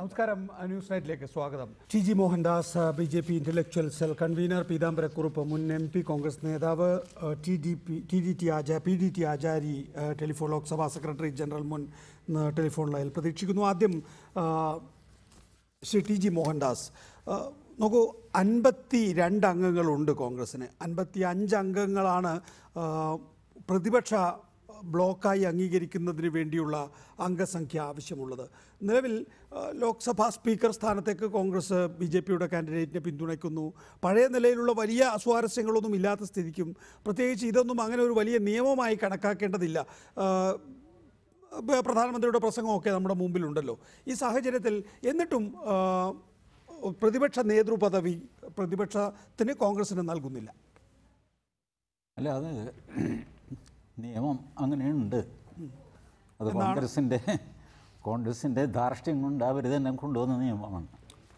നമസ്കാരം. ന്യൂസ് നൈറ്റിലേക്ക് സ്വാഗതം. T G Mohandas, B J P intellectual cell convener, Peethambara Kurup, മുൻ എം പി കോൺഗ്രസ് നേതാവ്, PDT. Achary, telephone Lok Sabha secretary general മുൻ ടെലിഫോൺ ലൈനിൽ പ്രതീക്ഷിക്കുന്നു. ആദ്യം ശ്രീ ടി ജി മോഹൻദാസ്, നോക്കൂ, 52 അംഗങ്ങളുണ്ട് കോൺഗ്രസ്സിന്. 55 അംഗങ്ങളാണ് പ്രതിപക്ഷ ബ്ലോക്കായി അംഗീകരിക്കുന്നതിന് വേണ്ടിയുള്ള അംഗസംഖ്യ ആവശ്യമുള്ളത്. നിലവിൽ ലോക്സഭാ സ്പീക്കർ സ്ഥാനത്തേക്ക് കോൺഗ്രസ് ബി ജെ പിയുടെ കാൻഡിഡേറ്റിനെ പിന്തുണയ്ക്കുന്നു. പഴയ നിലയിലുള്ള വലിയ അസ്വാരസ്യങ്ങളൊന്നും ഇല്ലാത്ത സ്ഥിതിക്കും പ്രത്യേകിച്ച് ഇതൊന്നും അങ്ങനെ ഒരു വലിയ നിയമമായി കണക്കാക്കേണ്ടതില്ല. പ്രധാനമന്ത്രിയുടെ പ്രസംഗമൊക്കെ നമ്മുടെ മുമ്പിലുണ്ടല്ലോ. ഈ സാഹചര്യത്തിൽ എന്നിട്ടും പ്രതിപക്ഷ നേതൃപദവി പ്രതിപക്ഷത്തിന് കോൺഗ്രസിന് നൽകുന്നില്ല. അല്ല, അത് നിയമം അങ്ങനെയുണ്ട്. അത് കോൺഗ്രസിൻ്റെ ധാർഷ്ട്യം കൊണ്ട് അവർ തന്നെ കൊണ്ടുവന്ന നിയമമാണ്.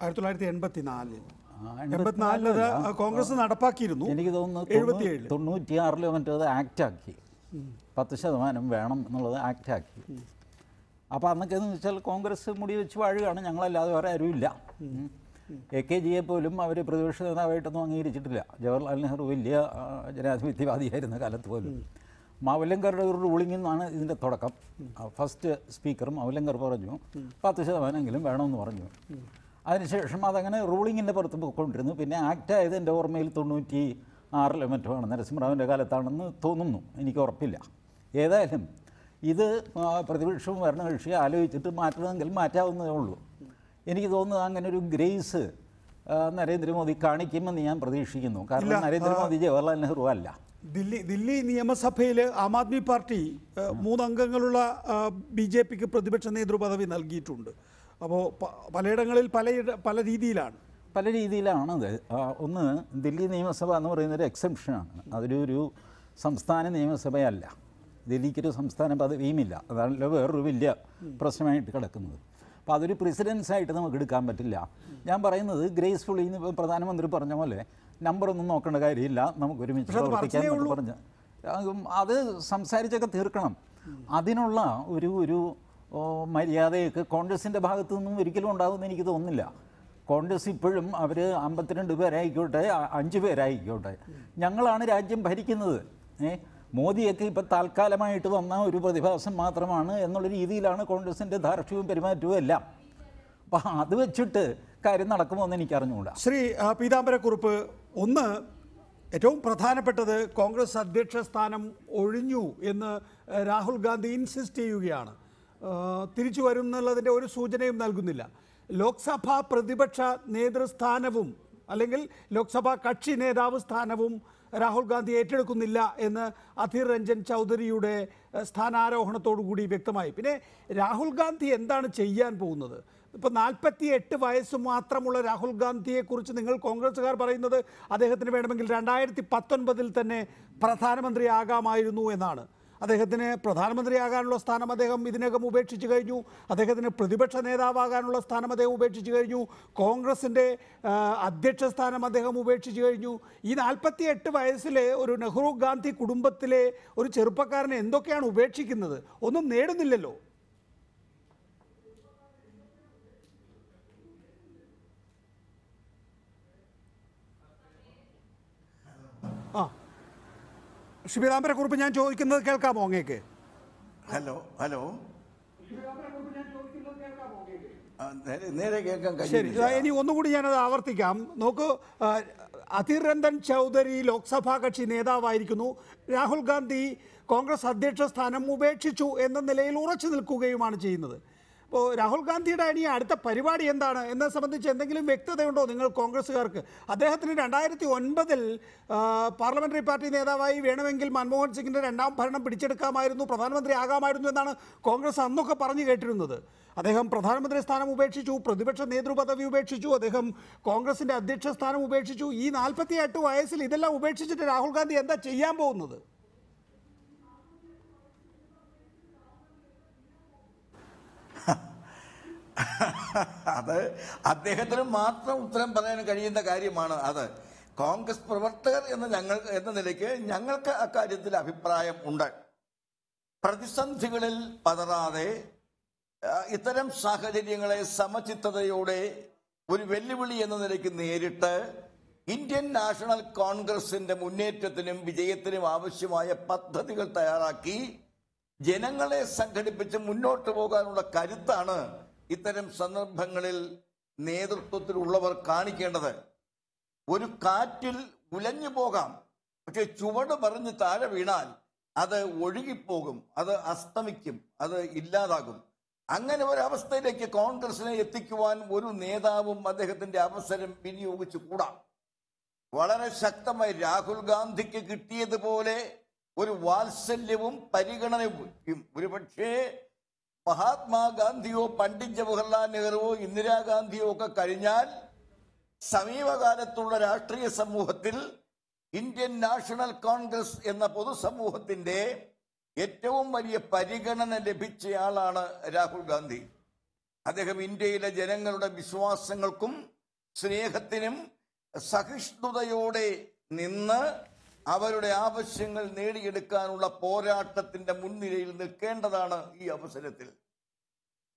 1984 കോൺഗ്രസ് നടപ്പാക്കിയിരുന്നു. എനിക്ക് തോന്നുന്നു 96 മറ്റേത് ആക്റ്റാക്കി, 10% വേണം എന്നുള്ളത് ആക്റ്റാക്കി. അപ്പോൾ അന്നൊക്കെ എന്ന് വെച്ചാൽ കോൺഗ്രസ് മുടി വെച്ച് വാഴുകയാണ്, ഞങ്ങളല്ലാതെ വേറെ ആരുമില്ല. AKG പോലും അവർ പ്രതിപക്ഷ നേതാവായിട്ടൊന്നും അംഗീകരിച്ചിട്ടില്ല. ജവഹർലാൽ നെഹ്റു വലിയ ജനാധിപത്യവാദിയായിരുന്ന കാലത്ത് പോലും മൗലങ്കറുടെ ഒരു റൂളിംഗിൽ നിന്നാണ് ഇതിൻ്റെ തുടക്കം. ഫസ്റ്റ് സ്പീക്കർ മൗലങ്കർ പറഞ്ഞു 10% വേണമെന്ന് പറഞ്ഞു. അതിനുശേഷം അതങ്ങനെ റൂളിങ്ങിൻ്റെ പുറത്ത് പോയിക്കൊണ്ടിരുന്നു. പിന്നെ ആക്റ്റായത് എൻ്റെ ഓർമ്മയിൽ 96 മറ്റുമാണ്, നരസിംഹറാവിൻ്റെ കാലത്താണെന്ന് തോന്നുന്നു, എനിക്ക് ഉറപ്പില്ല. ഏതായാലും ഇത് പ്രതിപക്ഷവും ഭരണകക്ഷി ആലോചിച്ചിട്ട് മാറ്റണമെങ്കിൽ മാറ്റാവുന്നതേ ഉള്ളൂ. എനിക്ക് തോന്നുന്നത് അങ്ങനൊരു ഗ്രേസ് നരേന്ദ്രമോദി കാണിക്കുമെന്ന് ഞാൻ പ്രതീക്ഷിക്കുന്നു. കാരണം നരേന്ദ്രമോദി ജവഹർലാൽ നെഹ്റു അല്ല. ദില്ലി നിയമസഭയിൽ ആം ആദ്മി പാർട്ടി 3 അംഗങ്ങളുള്ള ബി ജെ പിക്ക് പ്രതിപക്ഷ നേതൃപദവി നൽകിയിട്ടുണ്ട്. അപ്പോൾ പലയിടങ്ങളിൽ പല രീതിയിലാണത്. ഒന്ന്, ദില്ലി നിയമസഭ എന്ന് പറയുന്നൊരു എക്സെപ്ഷനാണ്. അതൊരു സംസ്ഥാന നിയമസഭയല്ല. ദില്ലിക്കൊരു സംസ്ഥാന പദവിയുമില്ല. അതാണല്ലോ വേറൊരു വലിയ പ്രശ്നമായിട്ട് കിടക്കുന്നത്. അപ്പോൾ അതൊരു പ്രിസിഡൻസായിട്ട് നമുക്ക് എടുക്കാൻ പറ്റില്ല. ഞാൻ പറയുന്നത് ഗ്രേസ്ഫുള്ളി പ്രധാനമന്ത്രി പറഞ്ഞ പോലെ നമ്പറൊന്നും നോക്കേണ്ട കാര്യമില്ല, നമുക്ക് ഒരുമിച്ച് പ്രവർത്തിക്കാൻ പറഞ്ഞ് അത് സംസാരിച്ചൊക്കെ തീർക്കണം. അതിനുള്ള ഒരു ഒരു മര്യാദയൊക്കെ കോൺഗ്രസിൻ്റെ ഭാഗത്തു നിന്നും ഒരിക്കലും ഉണ്ടാകുമെന്ന് എനിക്ക് തോന്നുന്നില്ല. കോൺഗ്രസ് ഇപ്പോഴും അവർ 52 പേരായിക്കോട്ടെ 5 പേരായിക്കോട്ടെ, ഞങ്ങളാണ് രാജ്യം ഭരിക്കുന്നത്, മോദിയൊക്കെ ഇപ്പോൾ താൽക്കാലമായിട്ട് വന്ന ഒരു പ്രതിഭാസം മാത്രമാണ് എന്നുള്ള രീതിയിലാണ് കോൺഗ്രസിൻ്റെ ധാർഷ്ട്യവും പെരുമാറ്റവും എല്ലാം. അപ്പം അത് വെച്ചിട്ട് കാര്യം നടക്കുമോയെന്ന് എനിക്കറിഞ്ഞുകൂടാ. ശ്രീ പീതാംബരക്കുറുപ്പ്, ഒന്ന്, ഏറ്റവും പ്രധാനപ്പെട്ടത് കോൺഗ്രസ് അധ്യക്ഷ സ്ഥാനം ഒഴിഞ്ഞു എന്ന് രാഹുൽ ഗാന്ധി ഇൻസിസ്റ്റ് ചെയ്യുകയാണ്. തിരിച്ചു വരും എന്നുള്ളതിൻ്റെ ഒരു സൂചനയും നൽകുന്നില്ല. ലോക്സഭാ പ്രതിപക്ഷ നേതൃസ്ഥാനവും അല്ലെങ്കിൽ ലോക്സഭാ കക്ഷി നേതാവ് സ്ഥാനവും രാഹുൽ ഗാന്ധി ഏറ്റെടുക്കുന്നില്ല എന്ന് അധീർ രഞ്ജൻ ചൗധരിയുടെ സ്ഥാനാരോഹണത്തോടു കൂടി വ്യക്തമായി. പിന്നെ രാഹുൽ ഗാന്ധി എന്താണ് ചെയ്യാൻ പോകുന്നത്? ഇപ്പോൾ 48 വയസ്സ് മാത്രമുള്ള രാഹുൽ ഗാന്ധിയെക്കുറിച്ച് നിങ്ങൾ കോൺഗ്രസ്സുകാർ പറയുന്നത് അദ്ദേഹത്തിന് വേണമെങ്കിൽ 2019 തന്നെ പ്രധാനമന്ത്രിയാകാമായിരുന്നു എന്നാണ്. അദ്ദേഹത്തിന് പ്രധാനമന്ത്രിയാകാനുള്ള സ്ഥാനം അദ്ദേഹം ഇതിനകം ഉപേക്ഷിച്ച് കഴിഞ്ഞു. അദ്ദേഹത്തിന് പ്രതിപക്ഷ നേതാവാകാനുള്ള സ്ഥാനം അദ്ദേഹം ഉപേക്ഷിച്ച് കഴിഞ്ഞു. കോൺഗ്രസിൻ്റെ അധ്യക്ഷ സ്ഥാനം അദ്ദേഹം ഉപേക്ഷിച്ച് കഴിഞ്ഞു. ഈ 48 വയസ്സിലെ ഒരു നെഹ്റു ഗാന്ധി കുടുംബത്തിലെ ഒരു ചെറുപ്പക്കാരനെ എന്തൊക്കെയാണ് ഉപേക്ഷിക്കുന്നത്? ഒന്നും നേടുന്നില്ലല്ലോ. ആ, ശ്രീരാമരക്കുറിപ്പ്, ഞാൻ ചോദിക്കുന്നത് കേൾക്കാമോ അങ്ങേക്ക്? ഹലോ, നേരെ കേൾക്കാൻ കഴിയില്ല. ഇനി ഒന്നുകൂടി ഞാനത് ആവർത്തിക്കാം. നോക്കൂ, അധീർ രഞ്ജൻ ചൗധരി ലോക്സഭാ കക്ഷി നേതാവായിരിക്കുന്നു. രാഹുൽ ഗാന്ധി കോൺഗ്രസ് അധ്യക്ഷ സ്ഥാനം ഉപേക്ഷിച്ചു എന്ന നിലയിൽ ഉറച്ചു നിൽക്കുകയുമാണ് ചെയ്യുന്നത്. ഇപ്പോൾ രാഹുൽ ഗാന്ധിയുടെ ഇനി അടുത്ത പരിപാടി എന്താണ് എന്നെ സംബന്ധിച്ച് എന്തെങ്കിലും വ്യക്തതയുണ്ടോ നിങ്ങൾ കോൺഗ്രസ്സുകാർക്ക്? അദ്ദേഹത്തിന് 2009 പാർലമെൻ്ററി പാർട്ടി നേതാവായി വേണമെങ്കിൽ മൻമോഹൻ സിംഗിൻ്റെ 2ാം ഭരണം പിടിച്ചെടുക്കാമായിരുന്നു, പ്രധാനമന്ത്രി ആകാമായിരുന്നു എന്നാണ് കോൺഗ്രസ് അന്നൊക്കെ പറഞ്ഞു കേട്ടിരുന്നത്. അദ്ദേഹം പ്രധാനമന്ത്രി സ്ഥാനം ഉപേക്ഷിച്ചു, പ്രതിപക്ഷ നേതൃപദവി ഉപേക്ഷിച്ചു, അദ്ദേഹം കോൺഗ്രസിൻ്റെ അധ്യക്ഷ സ്ഥാനം ഉപേക്ഷിച്ചു. ഈ 48 വയസ്സിൽ ഇതെല്ലാം ഉപേക്ഷിച്ചിട്ട് രാഹുൽ ഗാന്ധി എന്താ ചെയ്യാൻ പോകുന്നത്? അത് അദ്ദേഹത്തിന് മാത്രം ഉത്തരം പറയാൻ കഴിയുന്ന കാര്യമാണ്. അത് കോൺഗ്രസ് പ്രവർത്തകർ എന്ന നിലയ്ക്ക് ഞങ്ങൾക്ക് അക്കാര്യത്തിൽ അഭിപ്രായം ഉണ്ട്. പ്രതിസന്ധികളിൽ പതറാതെ ഇത്തരം സാഹചര്യങ്ങളെ സമചിത്തതയോടെ ഒരു വെല്ലുവിളി എന്ന നിലയ്ക്ക് നേരിട്ട് ഇന്ത്യൻ നാഷണൽ കോൺഗ്രസിന്റെ മുന്നേറ്റത്തിനും വിജയത്തിനും ആവശ്യമായ പദ്ധതികൾ തയ്യാറാക്കി ജനങ്ങളെ സംഘടിപ്പിച്ച് മുന്നോട്ട് പോകാനുള്ള കരുത്താണ് ഇത്തരം സന്ദർഭങ്ങളിൽ നേതൃത്വത്തിലുള്ളവർ കാണിക്കേണ്ടത്. ഒരു കാറ്റിൽ ഉലഞ്ഞു പോകാം, പക്ഷെ ചുവട് പറഞ്ഞ് താഴെ വീണാൽ അത് ഒഴുകിപ്പോകും, അത് അസ്തമിക്കും, അത് ഇല്ലാതാകും. അങ്ങനെ ഒരവസ്ഥയിലേക്ക് കോൺഗ്രസിനെ എത്തിക്കുവാൻ ഒരു നേതാവും അദ്ദേഹത്തിന്റെ അവസരം വിനിയോഗിച്ചു കൂടാ. വളരെ ശക്തമായി രാഹുൽ ഗാന്ധിക്ക് കിട്ടിയതുപോലെ ഒരു വാത്സല്യവും പരിഗണനയും ഒരുപക്ഷേ മഹാത്മാഗാന്ധിയോ പണ്ഡിറ്റ് ജവഹർലാൽ നെഹ്റുവോ ഇന്ദിരാഗാന്ധിയോ ഒക്കെ കഴിഞ്ഞാൽ സമീപകാലത്തുള്ള രാഷ്ട്രീയ സമൂഹത്തിൽ ഇന്ത്യൻ നാഷണൽ കോൺഗ്രസ് എന്ന പൊതുസമൂഹത്തിന്റെ ഏറ്റവും വലിയ പരിഗണന ലഭിച്ചയാളാണ് രാഹുൽ ഗാന്ധി. അദ്ദേഹം ഇന്ത്യയിലെ ജനങ്ങളുടെ വിശ്വാസങ്ങൾക്കും സ്നേഹത്തിനും സഹിഷ്ണുതയോടെ നിന്ന് അവരുടെ ആവശ്യങ്ങൾ നേടിയെടുക്കാനുള്ള പോരാട്ടത്തിന്റെ മുൻനിരയിൽ നിൽക്കേണ്ടതാണ് ഈ അവസരത്തിൽ.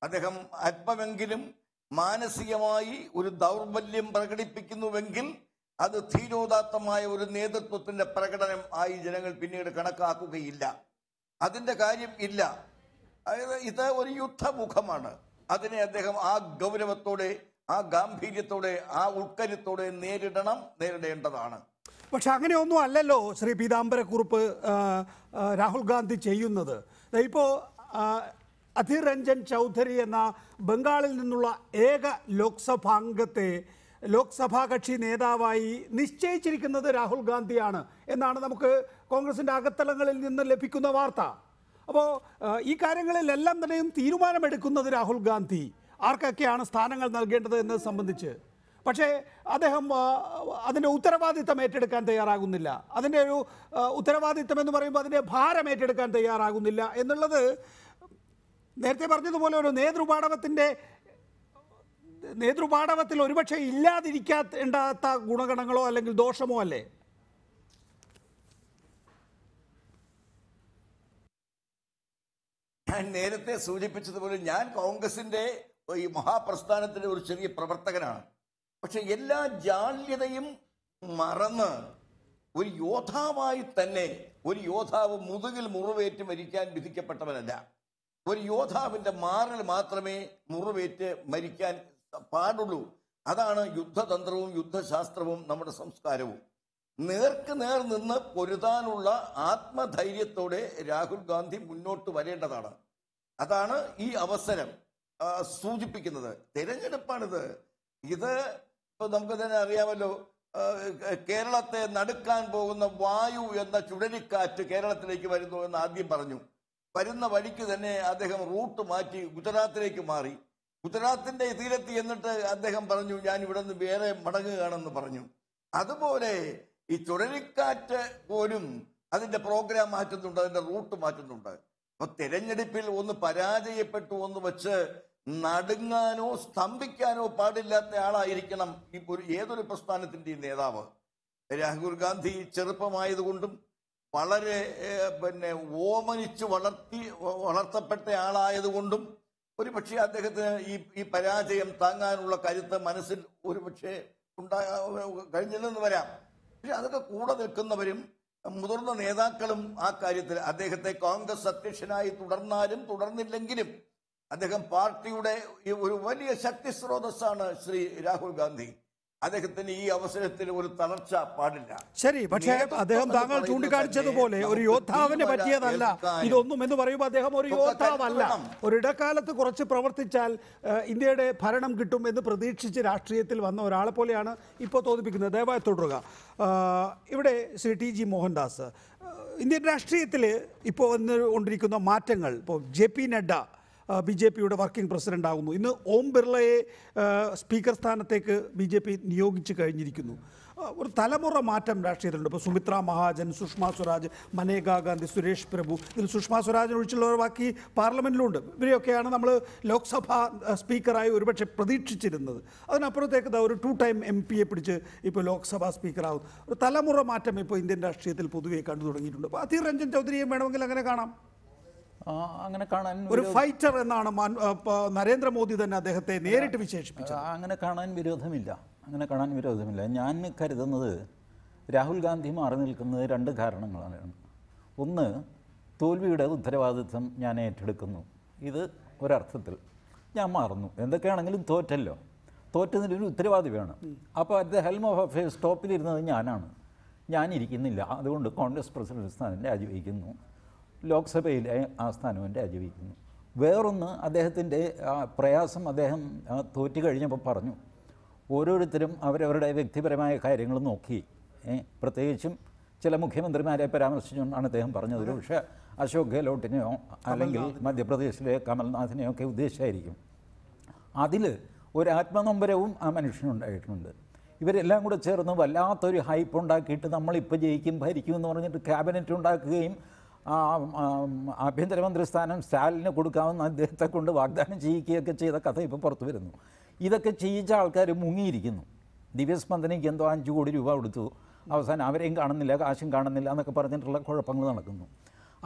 അദ്ദേഹം അല്പമെങ്കിലും മാനസികമായി ഒരു ദൗർബല്യം പ്രകടിപ്പിക്കുന്നുവെങ്കിൽ അത് ധീരോദാത്തമായ ഒരു നേതൃത്വത്തിന്റെ പ്രകടനം ആയി ജനങ്ങൾ പിന്നീട് കണക്കാക്കുകയില്ല, അതിന്റെ കാര്യം ഇല്ല. അതായത് ഇത് ഒരു യുദ്ധമുഖമാണ്. അതിനെ അദ്ദേഹം ആ ഗൗരവത്തോടെ, ആ ഗാംഭീര്യത്തോടെ, ആ ഉൾക്കരുത്തോടെ നേരിടേണ്ടതാണ്. പക്ഷെ അങ്ങനെ ഒന്നും അല്ലല്ലോ ശ്രീ പീതാംബരക്കുറുപ്പ് രാഹുൽ ഗാന്ധി ചെയ്യുന്നത്. ഇപ്പോൾ അധിർ രഞ്ജൻ ചൗധരി എന്ന ബംഗാളിൽ നിന്നുള്ള ഏക ലോക്സഭാംഗത്തെ ലോക്സഭാ കക്ഷി നേതാവായി നിശ്ചയിച്ചിരിക്കുന്നത് രാഹുൽ ഗാന്ധിയാണ് എന്നാണ് നമുക്ക് കോൺഗ്രസിൻ്റെ അകത്തലങ്ങളിൽ നിന്ന് ലഭിക്കുന്ന വാർത്ത. അപ്പോൾ ഈ കാര്യങ്ങളിലെല്ലാം തന്നെയും തീരുമാനമെടുക്കുന്നത് രാഹുൽ ഗാന്ധി, ആർക്കൊക്കെയാണ് സ്ഥാനങ്ങൾ നൽകേണ്ടത് എന്നത് സംബന്ധിച്ച്. പക്ഷേ അദ്ദേഹം അതിൻ്റെ ഉത്തരവാദിത്തം ഏറ്റെടുക്കാൻ തയ്യാറാകുന്നില്ല, അതിൻ്റെ ഒരു ഉത്തരവാദിത്തം എന്ന് പറയുമ്പോൾ അതിൻ്റെ ഭാരം ഏറ്റെടുക്കാൻ തയ്യാറാകുന്നില്ല എന്നുള്ളത് നേരത്തെ പറഞ്ഞതുപോലെ ഒരു നേതൃപാടവത്തിൽ ഒരുപക്ഷെ ഇല്ലാതിരിക്കാത്ത ഗുണഗണങ്ങളോ അല്ലെങ്കിൽ ദോഷമോ അല്ലേ? ഞാൻ നേരത്തെ സൂചിപ്പിച്ചതുപോലെ ഞാൻ കോൺഗ്രസിന്റെ ഈ മഹാപ്രസ്ഥാനത്തിന്റെ ഒരു ചെറിയ പ്രവർത്തകനാണ്. പക്ഷെ എല്ലാ ജാള്യതയും മറന്ന് ഒരു യോദ്ധാവായി തന്നെ, ഒരു യോദ്ധാവ് മുതുകിൽ മുറിവേറ്റ് മരിക്കാൻ വിധിക്കപ്പെട്ടവനല്ല, ഒരു യോദ്ധാവിന്റെ മാറിൽ മാത്രമേ മുറിവേറ്റ് മരിക്കാൻ പാടുള്ളൂ. അതാണ് യുദ്ധതന്ത്രവും യുദ്ധശാസ്ത്രവും നമ്മുടെ സംസ്കാരവും. നേർക്ക് നേർ നിന്ന് പൊരുതാനുള്ള ആത്മധൈര്യത്തോടെ രാഹുൽ ഗാന്ധി മുന്നോട്ട് വരേണ്ടതാണ്. അതാണ് ഈ അവസരം സൂചിപ്പിക്കുന്നത്. തിരഞ്ഞെടുപ്പാണിത്. ഇത് ഇപ്പൊ നമുക്ക് തന്നെ അറിയാമല്ലോ, കേരളത്തെ നടുക്കാൻ പോകുന്ന വായു എന്ന ചുഴലിക്കാറ്റ് കേരളത്തിലേക്ക് വരുന്നു എന്ന് ആദ്യം പറഞ്ഞു. വരുന്ന വഴിക്ക് തന്നെ അദ്ദേഹം റൂട്ട് മാറ്റി ഗുജറാത്തിലേക്ക് മാറി. ഗുജറാത്തിന്റെ തീരത്ത് എന്നിട്ട് അദ്ദേഹം പറഞ്ഞു ഞാൻ ഇവിടെ നിന്ന് വേറെ മടങ്ങുകയാണെന്ന് പറഞ്ഞു. അതുപോലെ ഈ ചുഴലിക്കാറ്റ് പോലും അതിന്റെ പ്രോഗ്രാം മാറ്റുന്നുണ്ട്, അതിന്റെ റൂട്ട് മാറ്റുന്നുണ്ട്. അപ്പൊ തെരഞ്ഞെടുപ്പിൽ ഒന്ന് പരാജയപ്പെട്ടു ഒന്ന് വെച്ച് നടുങ്ങാനോ സ്തംഭിക്കാനോ പാടില്ലാത്ത ആളായിരിക്കണം ഇപ്പോൾ ഏതൊരു പ്രസ്ഥാനത്തിന്റെയും നേതാവ്. രാഹുൽ ഗാന്ധി ചെറുപ്പമായതുകൊണ്ടും വളരെ ഓമനിച്ച് വളർത്തപ്പെട്ട ആളായതുകൊണ്ടും ഒരുപക്ഷെ അദ്ദേഹത്തിന് ഈ പരാജയം താങ്ങാനുള്ള കരുത്ത് മനസ്സിൽ ഒരുപക്ഷെ കഴിഞ്ഞെന്ന് വരാം. പക്ഷെ അതൊക്കെ കൂടെ നിൽക്കുന്നവരും മുതിർന്ന നേതാക്കളും ആ കാര്യത്തിൽ അദ്ദേഹത്തെ കോൺഗ്രസ് അധ്യക്ഷനായി തുടർന്നാലും തുടർന്നില്ലെങ്കിലും അദ്ദേഹം പാർട്ടിയുടെ ഒരു വലിയ ശക്തി സ്രോതസ്സാണ് ശ്രീ രാഹുൽ ഗാന്ധി. അദ്ദേഹത്തിന് ഈ അവസരത്തിൽ ഒരു തളർച്ച പാടില്ല. ശരി, പക്ഷേ അദ്ദേഹം താങ്കൾ ചൂണ്ടിക്കാണിച്ചതുപോലെ ഒരു യോദ്ധാവിനെ പറ്റിയതല്ല ഇതൊന്നും എന്ന് പറയുമ്പോൾ അദ്ദേഹം ഒരു യോദ്ധാവല്ല. ഒരിടക്കാലത്ത് കുറച്ച് പ്രവർത്തിച്ചാൽ ഇന്ത്യയുടെ ഭരണം കിട്ടും എന്ന് പ്രതീക്ഷിച്ച് രാഷ്ട്രീയത്തിൽ വന്ന ഒരാളെ പോലെയാണ് ഇപ്പോൾ തോന്നിപ്പിക്കുന്നത്. ദയവായി തുടരുക. ഇവിടെ Shri T G Mohandas, Indian രാഷ്ട്രീയത്തിൽ ഇപ്പോൾ വന്നുകൊണ്ടിരിക്കുന്ന മാറ്റങ്ങൾ, ഇപ്പോൾ ജെ പി നഡ്ഡ BJPയുടെ വർക്കിംഗ് പ്രസിഡന്റ് ആകുന്നു. ഇന്ന് ഓം ബിർളയെ സ്പീക്കർ സ്ഥാനത്തേക്ക് BJP നിയോഗിച്ചു കഴിഞ്ഞിരിക്കുന്നു. ഒരു തലമുറ മാറ്റം രാഷ്ട്രീയത്തിലുണ്ട്. ഇപ്പോൾ സുമിത്ര മഹാജൻ, സുഷമ സ്വരാജ്, മനേകാ ഗാന്ധി, സുരേഷ് പ്രഭു, ഇതിൽ സുഷമ സ്വരാജൻ ഒഴിച്ചുള്ളവർ ബാക്കി പാർലമെൻറ്റിലുണ്ട്. ഇവരെയൊക്കെയാണ് നമ്മൾ ലോക്സഭാ സ്പീക്കറായി ഒരുപക്ഷെ പ്രതീക്ഷിച്ചിരുന്നത്. അതിനപ്പുറത്തേക്ക് ഒരു 2-time MP പിടിച്ച് ഇപ്പോൾ ലോക്സഭാ സ്പീക്കറാകും. ഒരു തലമുറ മാറ്റം ഇപ്പോൾ ഇന്ത്യൻ രാഷ്ട്രീയത്തിൽ പൊതുവെ കണ്ടു തുടങ്ങിയിട്ടുണ്ട്. അപ്പോൾ അധീർ രഞ്ജൻ ചൗധരിയെ വേണമെങ്കിൽ അങ്ങനെ കാണാം. അങ്ങനെ കാണാൻ ഒരു ഫൈറ്റർ എന്നാണ് നരേന്ദ്രമോദി തന്നെ അദ്ദേഹത്തെ നേരിട്ട് വിശേഷിപ്പിച്ചത്. അങ്ങനെ കാണാൻ വിരോധമില്ല. ഞാൻ കരുതുന്നത് രാഹുൽ ഗാന്ധി മാറി നിൽക്കുന്നത് രണ്ട് കാരണങ്ങളാണ്. ഒന്ന്, തോൽവിയുടെ ഉത്തരവാദിത്വം ഞാൻ ഏറ്റെടുക്കുന്നു, ഇത് ഒരർത്ഥത്തിൽ ഞാൻ മാറുന്നു, എന്തൊക്കെയാണെങ്കിലും തോറ്റല്ലോ, തോറ്റതിനൊരു ഉത്തരവാദി വേണം. അപ്പോൾ at the helm of affairs ടോപ്പിലിരുന്നത് ഞാനാണ്, ഞാനിരിക്കുന്നില്ല, അതുകൊണ്ട് കോൺഗ്രസ് പ്രസിഡന്റ് സ്ഥാനം രാജിവയ്ക്കുന്നു, ലോക്സഭയിലെ ആ സ്ഥാനവും രാജിവയ്ക്കുന്നു. വേറൊന്ന്, അദ്ദേഹത്തിൻ്റെ പ്രയാസം അദ്ദേഹം തോറ്റു കഴിഞ്ഞപ്പോൾ പറഞ്ഞു, ഓരോരുത്തരും അവരവരുടെ വ്യക്തിപരമായ കാര്യങ്ങൾ നോക്കി, പ്രത്യേകിച്ചും ചില മുഖ്യമന്ത്രിമാരെ പരാമർശിച്ചുകൊണ്ടാണ് അദ്ദേഹം പറഞ്ഞത്. ഒരു പക്ഷേ അശോക് ഗെഹ്ലോട്ടിനെയോ അല്ലെങ്കിൽ മധ്യപ്രദേശിലെ കമൽനാഥിനെയോ ഒക്കെ ഉദ്ദേശിച്ചായിരിക്കും. അതിൽ ഒരു ആത്മനൊമ്പരവും ആ മനുഷ്യനുണ്ടായിട്ടുണ്ട്. ഇവരെല്ലാം കൂടെ ചേർന്ന് വല്ലാത്തൊരു ഹൈപ്പ് ഉണ്ടാക്കിയിട്ട് നമ്മളിപ്പോൾ ജയിക്കും ഭരിക്കും എന്ന് പറഞ്ഞിട്ട് ക്യാബിനറ്റ് ഉണ്ടാക്കുകയും ആഭ്യന്തരമന്ത്രി സ്ഥാനം സ്റ്റാലിന് കൊടുക്കാവുന്ന അദ്ദേഹത്തെ കൊണ്ട് വാഗ്ദാനം ചെയ്യിക്കുകയൊക്കെ ചെയ്ത കഥ ഇപ്പോൾ പുറത്തു വരുന്നു. ഇതൊക്കെ ചെയ്യിച്ച ആൾക്കാർ മുങ്ങിയിരിക്കുന്നു. ദിവ്യസ്പന്ദനയ്ക്ക് എന്തോ 5 കോടി രൂപ കൊടുത്തു, അവസാനം അവരെയും കാണുന്നില്ല, കാശും കാണുന്നില്ല എന്നൊക്കെ പറഞ്ഞിട്ടുള്ള കുഴപ്പങ്ങൾ നടക്കുന്നു.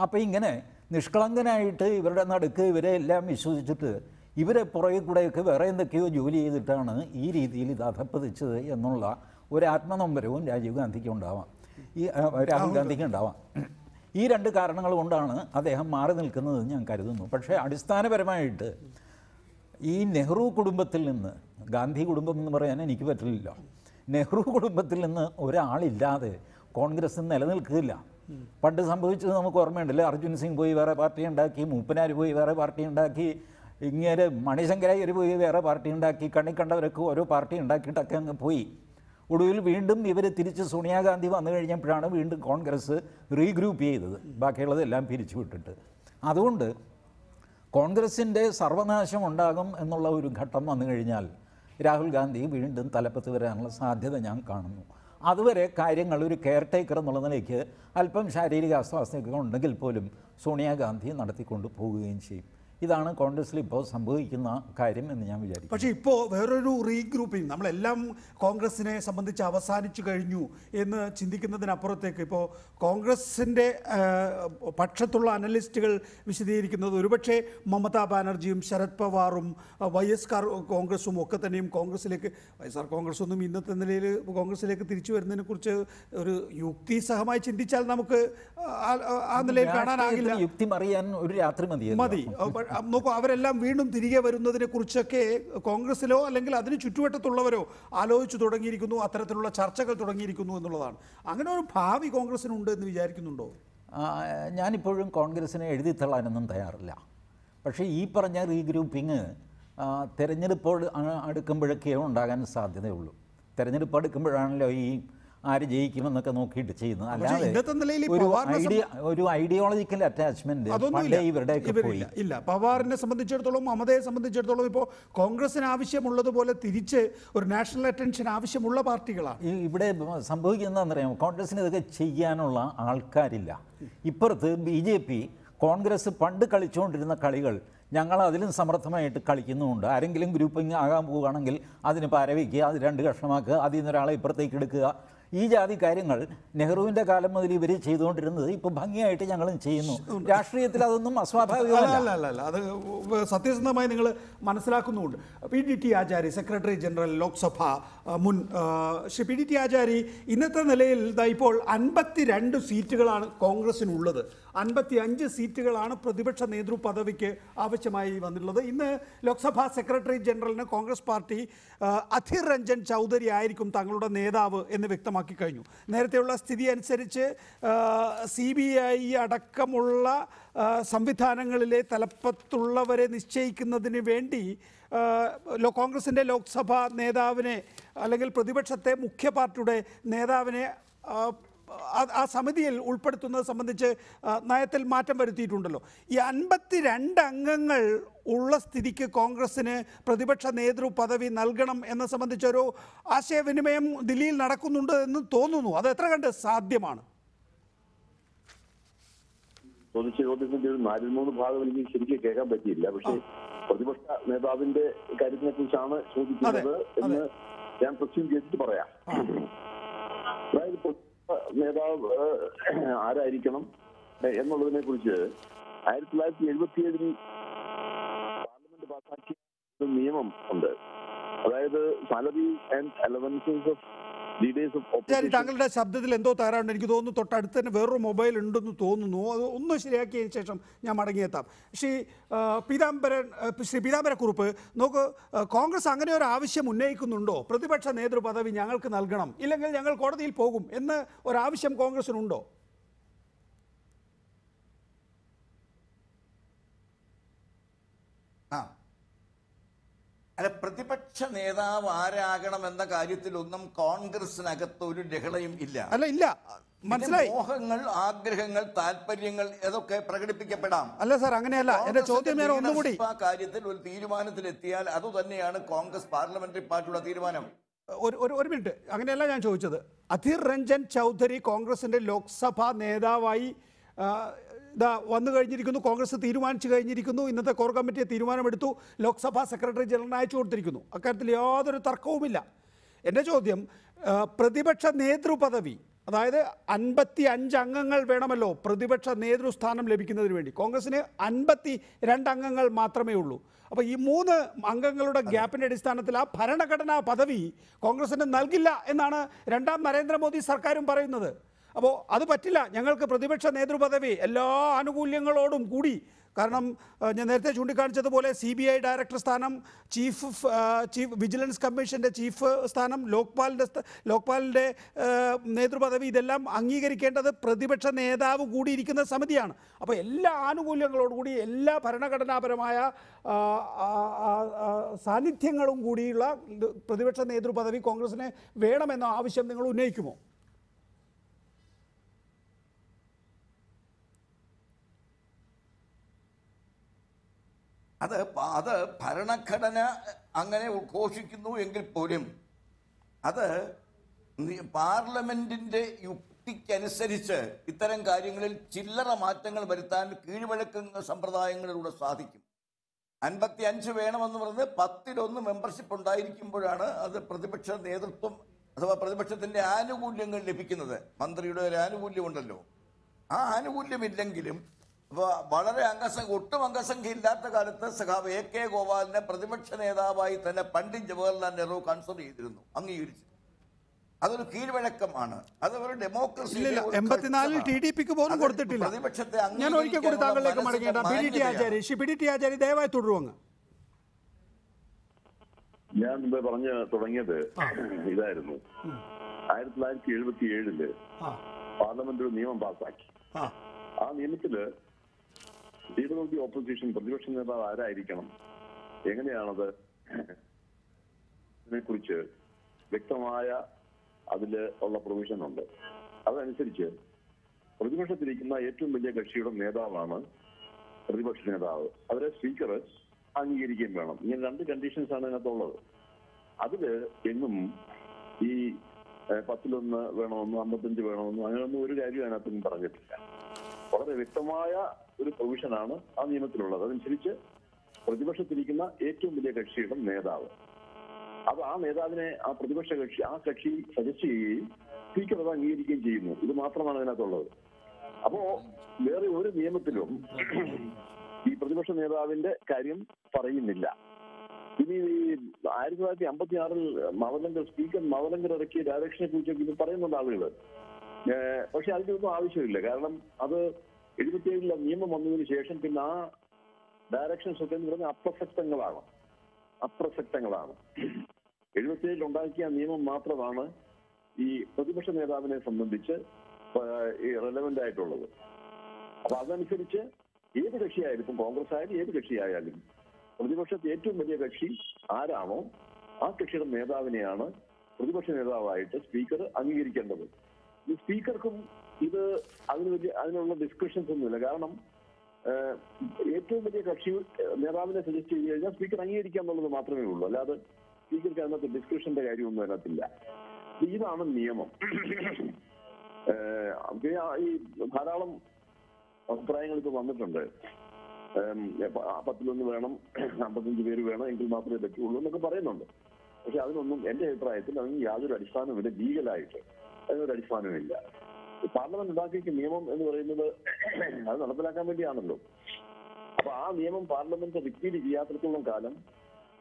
അപ്പോൾ ഇങ്ങനെ നിഷ്കളങ്കനായിട്ട് ഇവരുടെ നടുക്ക് ഇവരെ എല്ലാം വിശ്വസിച്ചിട്ട് ഇവരെ പുറകിൽ കൂടെയൊക്കെ വേറെ എന്തൊക്കെയോ ജോലി ചെയ്തിട്ടാണ് ഈ രീതിയിൽ ഇത് അധപ്പതിച്ചത് എന്നുള്ള ഒരു ആത്മനൊമ്പരവും രാഹുൽ ഗാന്ധിക്ക് ഉണ്ടാവാം. ഈ രണ്ട് കാരണങ്ങൾ കൊണ്ടാണ് അദ്ദേഹം മാറി നിൽക്കുന്നത് ഞാൻ കരുതുന്നു. പക്ഷേ അടിസ്ഥാനപരമായിട്ട് ഈ നെഹ്റു കുടുംബത്തിൽ നിന്ന്, ഗാന്ധി കുടുംബം എന്ന് പറയാൻ എനിക്ക് പറ്റില്ല, നെഹ്റു കുടുംബത്തിൽ നിന്ന് ഒരാളില്ലാതെ കോൺഗ്രസ് നിലനിൽക്കില്ല. പണ്ട് സംഭവിച്ചത് നമുക്ക് ഓർമ്മയുണ്ടല്ലോ. അർജുൻ സിംഗ് പോയി വേറെ പാർട്ടി ഉണ്ടാക്കി, മൂപ്പനാർ പോയി വേറെ പാർട്ടി ഉണ്ടാക്കി, ഇങ്ങനെ മണിശങ്കരയ്യർ പോയി വേറെ പാർട്ടി ഉണ്ടാക്കി, കണ്ണിക്കണ്ടവരൊക്കെ ഓരോ പാർട്ടി ഉണ്ടാക്കിയിട്ടൊക്കെ അങ്ങ് പോയി. ഒടുവിൽ വീണ്ടും ഇവർ തിരിച്ച് സോണിയാഗാന്ധി വന്നു കഴിഞ്ഞപ്പോഴാണ് വീണ്ടും കോൺഗ്രസ് റീഗ്രൂപ്പ് ചെയ്തത്, ബാക്കിയുള്ളതെല്ലാം പിരിച്ചു വിട്ടിട്ട്. അതുകൊണ്ട് കോൺഗ്രസിൻ്റെ സർവനാശം ഉണ്ടാകും എന്നുള്ള ഒരു ഘട്ടം വന്നു കഴിഞ്ഞാൽ രാഹുൽ ഗാന്ധി വീണ്ടും തലപ്പത്ത് വരാനുള്ള സാധ്യത ഞാൻ കാണുന്നു. അതുവരെ കാര്യങ്ങൾ ഒരു കെയർ ടേക്കർ എന്നുള്ള നിലയ്ക്ക് അല്പം ശാരീരിക അസ്വാസ്ഥ്യങ്ങൾ ഉണ്ടെങ്കിൽ പോലും സോണിയാഗാന്ധി നടത്തിക്കൊണ്ട് പോവുകയും ചെയ്യും. ഇതാണ് കോൺഗ്രസിൽ ഇപ്പോൾ സംഭവിക്കുന്ന കാര്യം എന്ന് ഞാൻ വിചാരിക്കുന്നു. പക്ഷേ ഇപ്പോൾ വേറൊരു റീഗ്രൂപ്പിംഗ്, നമ്മളെല്ലാം കോൺഗ്രസിനെ സംബന്ധിച്ച് അവസാനിച്ചു കഴിഞ്ഞു എന്ന് ചിന്തിക്കുന്നതിനപ്പുറത്തേക്ക് ഇപ്പോൾ കോൺഗ്രസിൻ്റെ പക്ഷത്തുള്ള അനലിസ്റ്റുകൾ വിശദീകരിക്കുന്നത് ഒരുപക്ഷെ മമതാ ബാനർജിയും ശരത് പവാറും YSKAR കോൺഗ്രസും ഒക്കെ തന്നെയും കോൺഗ്രസിലേക്ക്, YSKAR കോൺഗ്രസൊന്നും ഇന്നത്തെ നിലയിൽ കോൺഗ്രസിലേക്ക് തിരിച്ചു വരുന്നതിനെ കുറിച്ച് ഒരു യുക്തിസഹമായി ചിന്തിച്ചാൽ നമുക്ക് ആ നിലയിൽ കാണാനാകില്ല. യുക്തി അറിയാൻ ഒരു രാത്രി മതി. നോക്കൂ, അവരെല്ലാം വീണ്ടും തിരികെ വരുന്നതിനെ കുറിച്ചൊക്കെ കോൺഗ്രസിലോ അല്ലെങ്കിൽ അതിന് ചുറ്റുവട്ടത്തുള്ളവരോ ആലോചിച്ചു തുടങ്ങിയിരിക്കുന്നു, അത്തരത്തിലുള്ള ചർച്ചകൾ തുടങ്ങിയിരിക്കുന്നു എന്നുള്ളതാണ്. അങ്ങനെ ഒരു ഭാവി കോൺഗ്രസിനുണ്ട് എന്ന് വിചാരിക്കുന്നുണ്ടോ? ഞാനിപ്പോഴും കോൺഗ്രസിനെ എഴുതി തള്ളാനൊന്നും തയ്യാറില്ല. പക്ഷേ ഈ പറഞ്ഞ റീഗ്രൂപ്പിംഗ് തെരഞ്ഞെടുപ്പോട് അടുക്കുമ്പോഴൊക്കെയോ ഉണ്ടാകാൻ സാധ്യതയുള്ളൂ. തെരഞ്ഞെടുപ്പ് അടുക്കുമ്പോഴാണല്ലോ ഈ ആര് ജയിക്കുമെന്നൊക്കെ നോക്കിയിട്ട് ചെയ്യുന്നത്. അല്ലാതെ ഒരു ഐഡിയോളജിക്കൽ അറ്റാച്ച്മെന്റ് അതൊന്നും ഇവരുടെയൊക്കെ പോയി ഇല്ല. പവാറിനെ സംബന്ധിച്ചിടത്തോളം, മമതയെ സംബന്ധിച്ചിടത്തോളം ഇപ്പോൾ കോൺഗ്രസിന് ആവശ്യമുള്ളതുപോലെ തിരിച്ച് ഒരു നാഷണൽ അറ്റൻഷൻ ആവശ്യമുള്ള പാർട്ടികളാണ്. ഇവിടെ സംഭവിക്കുന്നതെന്നറിയാമോ, കോൺഗ്രസിന് ഇതൊക്കെ ചെയ്യാനുള്ള ആൾക്കാരില്ല. ഇപ്പുറത്ത് BJP കോൺഗ്രസ് പണ്ട് കളിച്ചുകൊണ്ടിരുന്ന കളികൾ ഞങ്ങൾ അതിലും സമർത്ഥമായിട്ട് കളിക്കുന്നുമുണ്ട്. ആരെങ്കിലും ഗ്രൂപ്പിംഗ് ആകാൻ പോവുകയാണെങ്കിൽ അതിന് പരവയ്ക്കുക, അത് 2 കഷ്ണമാക്കുക, അതിൽ നിന്നൊരാളെ ഇപ്പുറത്തേക്ക് എടുക്കുക, ഈ ജാതി കാര്യങ്ങൾ നെഹ്റുവിൻ്റെ കാലം മുതൽ ഇവർ ചെയ്തുകൊണ്ടിരുന്നത് ഇപ്പോൾ ഭംഗിയായിട്ട് ഞങ്ങളും ചെയ്യുന്നു. രാഷ്ട്രീയത്തിൽ അതൊന്നും അസ്വാഭാവികമല്ല, അത് സത്യസന്ധമായി നിങ്ങൾ മനസ്സിലാക്കുന്നുമുണ്ട്. P.D.T. Achary, secretary general Lok Sabha മുൻ ശ്രീ P.D.T. ആചാരി, ഇന്നത്തെ നിലയിൽ ഇപ്പോൾ 52 സീറ്റുകളാണ് കോൺഗ്രസിനുള്ളത്. 55 സീറ്റുകളാണ് പ്രതിപക്ഷ നേതൃ പദവിക്ക് ആവശ്യമായി വന്നിട്ടുള്ളത്. ഇന്ന് ലോക്സഭാ സെക്രട്ടറി ജനറലിന് കോൺഗ്രസ് പാർട്ടി അധിർ രഞ്ജൻ ചൗധരി ആയിരിക്കും തങ്ങളുടെ നേതാവ് എന്ന് വ്യക്തമാക്കി കഴിഞ്ഞു. നേരത്തെയുള്ള സ്ഥിതി അനുസരിച്ച് CBI അടക്കമുള്ള സംവിധാനങ്ങളിലെ തലപ്പത്തുള്ളവരെ നിശ്ചയിക്കുന്നതിന് വേണ്ടി കോൺഗ്രസിൻ്റെ ലോക്സഭാ നേതാവിനെ അല്ലെങ്കിൽ പ്രതിപക്ഷത്തെ മുഖ്യ പാർട്ടിയുടെ നേതാവിനെ ആ സമിതിയിൽ ഉൾപ്പെടുത്തുന്നത് സംബന്ധിച്ച് നയത്തിൽ മാറ്റം വരുത്തിയിട്ടുണ്ടല്ലോ. ഈ 52 അംഗങ്ങൾ ഉള്ള സ്ഥിതിക്ക് കോൺഗ്രസിന് പ്രതിപക്ഷ നേതൃ പദവി നൽകണം എന്നെ സംബന്ധിച്ചൊരു ആശയവിനിമയം ദില്ലിയിൽ നടക്കുന്നുണ്ട് എന്ന് തോന്നുന്നു. അത് എത്ര കണ്ട് സാധ്യമാണ്? ഒരു 4/3 ഭാഗം എനിക്ക് ശരിക്കും കേൾക്കാൻ പറ്റിയില്ല. പക്ഷേ പ്രതിപക്ഷ നേതാവിന്റെ കാര്യത്തിനെ കുറിച്ചാണ് ചോദിക്കുന്നത് എന്ന് ഞാൻ പ്രശ്നം കേട്ടിട്ട് പറയാം. നേതാവ് ആരായിരിക്കണം എന്നുള്ളതിനെ കുറിച്ച് 1977 പാർലമെന്റ് പാസാക്കിയ ഒരു നിയമം ഉണ്ട്. അതായത് salary and allowances of leaders of opposition. താങ്കളുടെ ശബ്ദത്തിൽ എന്തോ തകരാറുണ്ട്, എനിക്ക് തോന്നുന്നു തൊട്ടടുത്ത് തന്നെ വേറൊരു മൊബൈൽ ഉണ്ടെന്ന് തോന്നുന്നു. അത് ഒന്ന് ശരിയാക്കിയതിന് ശേഷം ഞാൻ മടങ്ങിയെത്താം. ശ്രീ പീതാംബരക്കുറുപ്പ്, നോക്ക്, കോൺഗ്രസ് അങ്ങനെ ഒരു ആവശ്യം ഉന്നയിക്കുന്നുണ്ടോ? പ്രതിപക്ഷ നേതൃപദവി ഞങ്ങൾക്ക് നൽകണം, ഇല്ലെങ്കിൽ ഞങ്ങൾ കോടതിയിൽ പോകും എന്ന് ഒരാവശ്യം കോൺഗ്രസിനുണ്ടോ? അല്ല, പ്രതിപക്ഷ നേതാവ് ആരാകണമെന്ന കാര്യത്തിലൊന്നും കോൺഗ്രസിനകത്ത് ഒരു ലഹളയും ഇല്ല. അല്ല, ഇല്ല, മനസ്സിലായി. മോഹങ്ങൾ, ആഗ്രഹങ്ങൾ, താല്പര്യങ്ങൾ ഏതൊക്കെ പ്രകടിപ്പിക്കപ്പെടാം. അല്ല സാർ, അങ്ങനെയല്ല എന്റെ ചോദ്യം. ഒന്നുകൂടി, ആ കാര്യത്തിൽ ഒരു തീരുമാനത്തിലെത്തിയാൽ അതുതന്നെയാണ് കോൺഗ്രസ് പാർലമെന്ററി പാർട്ടിയുടെ തീരുമാനം. ഒരു മിനിറ്റ്, അങ്ങനെയല്ല ഞാൻ ചോദിച്ചത്. അധീർ രഞ്ജൻ ചൗധരി കോൺഗ്രസിന്റെ ലോക്സഭാ നേതാവായി വന്നു കഴിഞ്ഞിരിക്കുന്നു, കോൺഗ്രസ് തീരുമാനിച്ചു കഴിഞ്ഞിരിക്കുന്നു, ഇന്നത്തെ കോർ കമ്മിറ്റി തീരുമാനമെടുത്തു, ലോക്സഭാ സെക്രട്ടറി ജനറലിന് അയച്ചു കൊടുത്തിരിക്കുന്നു. അക്കാര്യത്തിൽ യാതൊരു തർക്കവുമില്ല. എൻ്റെ ചോദ്യം, പ്രതിപക്ഷ നേതൃപദവി, അതായത് 55 അംഗങ്ങൾ വേണമല്ലോ പ്രതിപക്ഷ നേതൃസ്ഥാനം ലഭിക്കുന്നതിന് വേണ്ടി, കോൺഗ്രസിന് 52 അംഗങ്ങൾ മാത്രമേ ഉള്ളൂ. അപ്പോൾ ഈ 3 അംഗങ്ങളുടെ ഗ്യാപ്പിൻ്റെ അടിസ്ഥാനത്തിൽ ആ ഭരണഘടനാ പദവി കോൺഗ്രസിന് നൽകില്ല എന്നാണ് രണ്ടാം നരേന്ദ്രമോദി സർക്കാരും പറയുന്നത്. അപ്പോൾ അത് പറ്റില്ല, ഞങ്ങൾക്ക് പ്രതിപക്ഷ നേതൃപദവി എല്ലാ ആനുകൂല്യങ്ങളോടും കൂടി. കാരണം ഞാൻ നേരത്തെ ചൂണ്ടിക്കാണിച്ചതുപോലെ CBI ഡയറക്ടർ സ്ഥാനം, ചീഫ് വിജിലൻസ് കമ്മീഷൻ്റെ ചീഫ് സ്ഥാനം, ലോക്പാലിൻ്റെ നേതൃപദവി, ഇതെല്ലാം അംഗീകരിക്കേണ്ടത് പ്രതിപക്ഷ നേതാവ് കൂടിയിരിക്കുന്ന സമിതിയാണ്. അപ്പോൾ എല്ലാ ആനുകൂല്യങ്ങളോടുകൂടി, എല്ലാ ഭരണഘടനാപരമായ സാന്നിധ്യങ്ങളും കൂടിയുള്ള പ്രതിപക്ഷ നേതൃപദവി കോൺഗ്രസിന് വേണമെന്ന ആവശ്യം നിങ്ങൾ ഉന്നയിക്കുമോ? അത് ഭരണഘടന അങ്ങനെ ഉദ്ഘോഷിക്കുന്നു എങ്കിൽ പോലും അത് പാർലമെന്റിന്റെ യുക്തിക്കനുസരിച്ച് ഇത്തരം കാര്യങ്ങളിൽ ചില്ലറ മാറ്റങ്ങൾ വരുത്താൻ കീഴ്വഴക്ക സമ്പ്രദായങ്ങളിലൂടെ സാധിക്കും. 55 വേണമെന്ന് പറഞ്ഞ് 10-1 മെമ്പർഷിപ്പ് ഉണ്ടായിരിക്കുമ്പോഴാണ് അത് പ്രതിപക്ഷ നേതൃത്വം അഥവാ പ്രതിപക്ഷത്തിന്റെ ആനുകൂല്യങ്ങൾ ലഭിക്കുന്നത്. മന്ത്രിയുടെ ഒരു ആനുകൂല്യമുണ്ടല്ലോ, ആ ആനുകൂല്യമില്ലെങ്കിലും വളരെ ഒട്ടും അംഗസംഖ്യ ഇല്ലാത്ത കാലത്ത് സഖാവ് A.K. ഗോപാലിനെ പ്രതിപക്ഷ നേതാവായി തന്നെ പണ്ഡിറ്റ് ജവഹർലാൽ നെഹ്റു കൺസിഡർ ചെയ്തിരുന്നു, അംഗീകരിച്ചു. അതൊരു കീഴ്വഴക്കമാണ്, അത് ഒരു ഡെമോക്രസിയില്ല. 84 TDP-ക്ക് പോലും കൊടുത്തിട്ടില്ല പ്രതിപക്ഷത്തെ. ഞാൻ ഒരിക്കൽ കൂടി താങ്കളിലേക്ക് മടങ്ങിയേക്കാം. P.D.T. ആചാര്യ ദയവായി തുടരുവാങ്ങ്. ഞാൻ മുമ്പ് പറഞ്ഞു തുടങ്ങിയത് ഇതായിരുന്നു. 1977 പാർലമെന്റ് ഒരു നിയമം പാസാക്കി. ആ നിയമത്തില് ലീഡർ ഓഫ് ദി ഓപ്പോസിഷൻ, പ്രതിപക്ഷ നേതാവ് ആരായിരിക്കണം, എങ്ങനെയാണത്, ഇതിനെക്കുറിച്ച് വ്യക്തമായ അതിൽ ഉള്ള പ്രൊവിഷൻ ഉണ്ട്. അതനുസരിച്ച് പ്രതിപക്ഷത്തിരിക്കുന്ന ഏറ്റവും വലിയ കക്ഷിയുടെ നേതാവാണ് പ്രതിപക്ഷ നേതാവ്, അവരെ സ്പീക്കർ അംഗീകരിക്കുകയും വേണം. ഇങ്ങനെ 2 കണ്ടീഷൻസ് ആണ് ഇതിനകത്തുള്ളത്. അതിൽ എന്നും ഈ 10-1 വേണമെന്നും 55 വേണമെന്നും അങ്ങനെയൊന്നും ഒരു കാര്യം അതിനകത്തൊന്നും പറഞ്ഞിട്ടില്ല. വളരെ വ്യക്തമായ ഒരു പ്രൊവിഷനാണ് ആ നിയമത്തിലുള്ളത്. അതനുസരിച്ച് പ്രതിപക്ഷത്തിരിക്കുന്ന ഏറ്റവും വലിയ കക്ഷിയുടെ നേതാവ്, അത് ആ നേതാവിനെ ആ പ്രതിപക്ഷ കക്ഷി സജസ്റ്റ് ചെയ്യുകയും സ്പീക്കർ അത് അംഗീകരിക്കുകയും ചെയ്യുന്നു. ഇത് മാത്രമാണ് അതിനകത്തുള്ളത്. അപ്പോ വേറെ ഒരു നിയമത്തിലും ഈ പ്രതിപക്ഷ നേതാവിന്റെ കാര്യം പറയുന്നില്ല. ഇനി 1956 മാവലങ്കർ, സ്പീക്കർ മാവലങ്കർ ഇറക്കിയ ഡയറക്ഷനെ കുറിച്ചൊക്കെ ഇത് പറയുന്നുണ്ട് ആളുകൾ. പക്ഷെ അതിനൊന്നും ആവശ്യമില്ല. കാരണം അത് 1977 നിയമം വന്നതിന് ശേഷം പിന്നെ ആ ഡയറക്ഷൻസ് ഒക്കെ എന്ന് പറഞ്ഞാൽ അപ്രസക്തങ്ങളാണ്. 1977 ഉണ്ടാക്കിയ നിയമം മാത്രമാണ് ഈ പ്രതിപക്ഷ നേതാവിനെ സംബന്ധിച്ച് റെലവെന്റ് ആയിട്ടുള്ളത്. അപ്പൊ അതനുസരിച്ച് ഏത് കക്ഷിയായാലും, ഇപ്പം കോൺഗ്രസ് ആയാലും ഏത് കക്ഷിയായാലും, പ്രതിപക്ഷത്തെ ഏറ്റവും വലിയ കക്ഷി ആരാണോ ആ കക്ഷിയുടെ നേതാവിനെയാണ് പ്രതിപക്ഷ നേതാവായിട്ട് സ്പീക്കർ അംഗീകരിക്കേണ്ടത്. ഈ സ്പീക്കർക്കും ഇത് അതിനുള്ള ഡിസ്കഷൻസ് ഒന്നുമില്ല. കാരണം ഏറ്റവും വലിയ കക്ഷി നേതാവിനെ സജസ്റ്റ് ചെയ്ത് കഴിഞ്ഞാൽ സ്പീക്കർ അംഗീകരിക്കുക എന്നുള്ളത് മാത്രമേ ഉള്ളൂ. അല്ലാതെ സ്പീക്കർക്ക് അതിനകത്ത് ഡിസ്കഷന്റെ കാര്യമൊന്നും അതിനകത്തില്ല. ഇതാണ് നിയമം. ഈ ധാരാളം അഭിപ്രായങ്ങൾ ഇപ്പോൾ വന്നിട്ടുണ്ട്. 10-1 വേണം, 55 പേര് വേണം എങ്കിൽ മാത്രമേ പറ്റുള്ളൂ എന്നൊക്കെ പറയുന്നുണ്ട്. പക്ഷെ അതിനൊന്നും എന്റെ അഭിപ്രായത്തിൽ അതിന് യാതൊരു അടിസ്ഥാനമില്ല. ലീഗലായിട്ട് അതിനൊരു അടിസ്ഥാനമില്ല. പാർലമെന്റ് ഉണ്ടാക്കിയ നിയമം എന്ന് പറയുന്നത് അത് നടപ്പിലാക്കാൻ വേണ്ടിയാണല്ലോ. അപ്പൊ ആ നിയമം പാർലമെന്റ് റിപ്പീറ്റ് ചെയ്യാത്തിടത്തോളം കാലം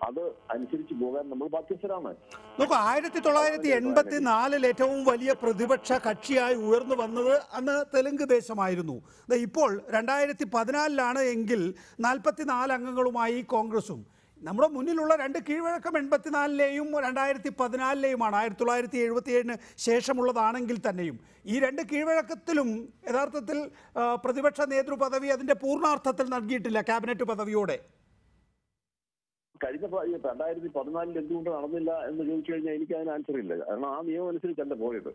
അത് അനുസരിച്ച് പോകാൻ നമ്മൾ ബാധ്യസ്ഥരാണ്. നോക്കൂ, 1984 ഏറ്റവും വലിയ പ്രതിപക്ഷ കക്ഷിയായി ഉയർന്നു വന്നത് അന്ന് തെലുങ്ക് ദേശമായിരുന്നു. ഇപ്പോൾ 2014 എങ്കിൽ 44 അംഗങ്ങളുമായി കോൺഗ്രസും. നമ്മുടെ മുന്നിലുള്ള രണ്ട് കീഴ്വഴക്കം 1984 2014 1977 ശേഷമുള്ളതാണെങ്കിൽ തന്നെയും ഈ രണ്ട് കീഴ്വഴക്കത്തിലും യഥാർത്ഥത്തിൽ പ്രതിപക്ഷ നേതൃപദവി അതിന്റെ പൂർണ്ണാർത്ഥത്തിൽ നൽകിയിട്ടില്ല ക്യാബിനറ്റ് പദവിയോടെ. കഴിഞ്ഞ 2014 എന്തുകൊണ്ട് നടന്നില്ല എന്ന് ചോദിച്ചു കഴിഞ്ഞാൽ എനിക്ക് അതിന് ആൻസർ ഇല്ല. കാരണം ആ നിയമം അനുസരിച്ചല്ല പോയത്,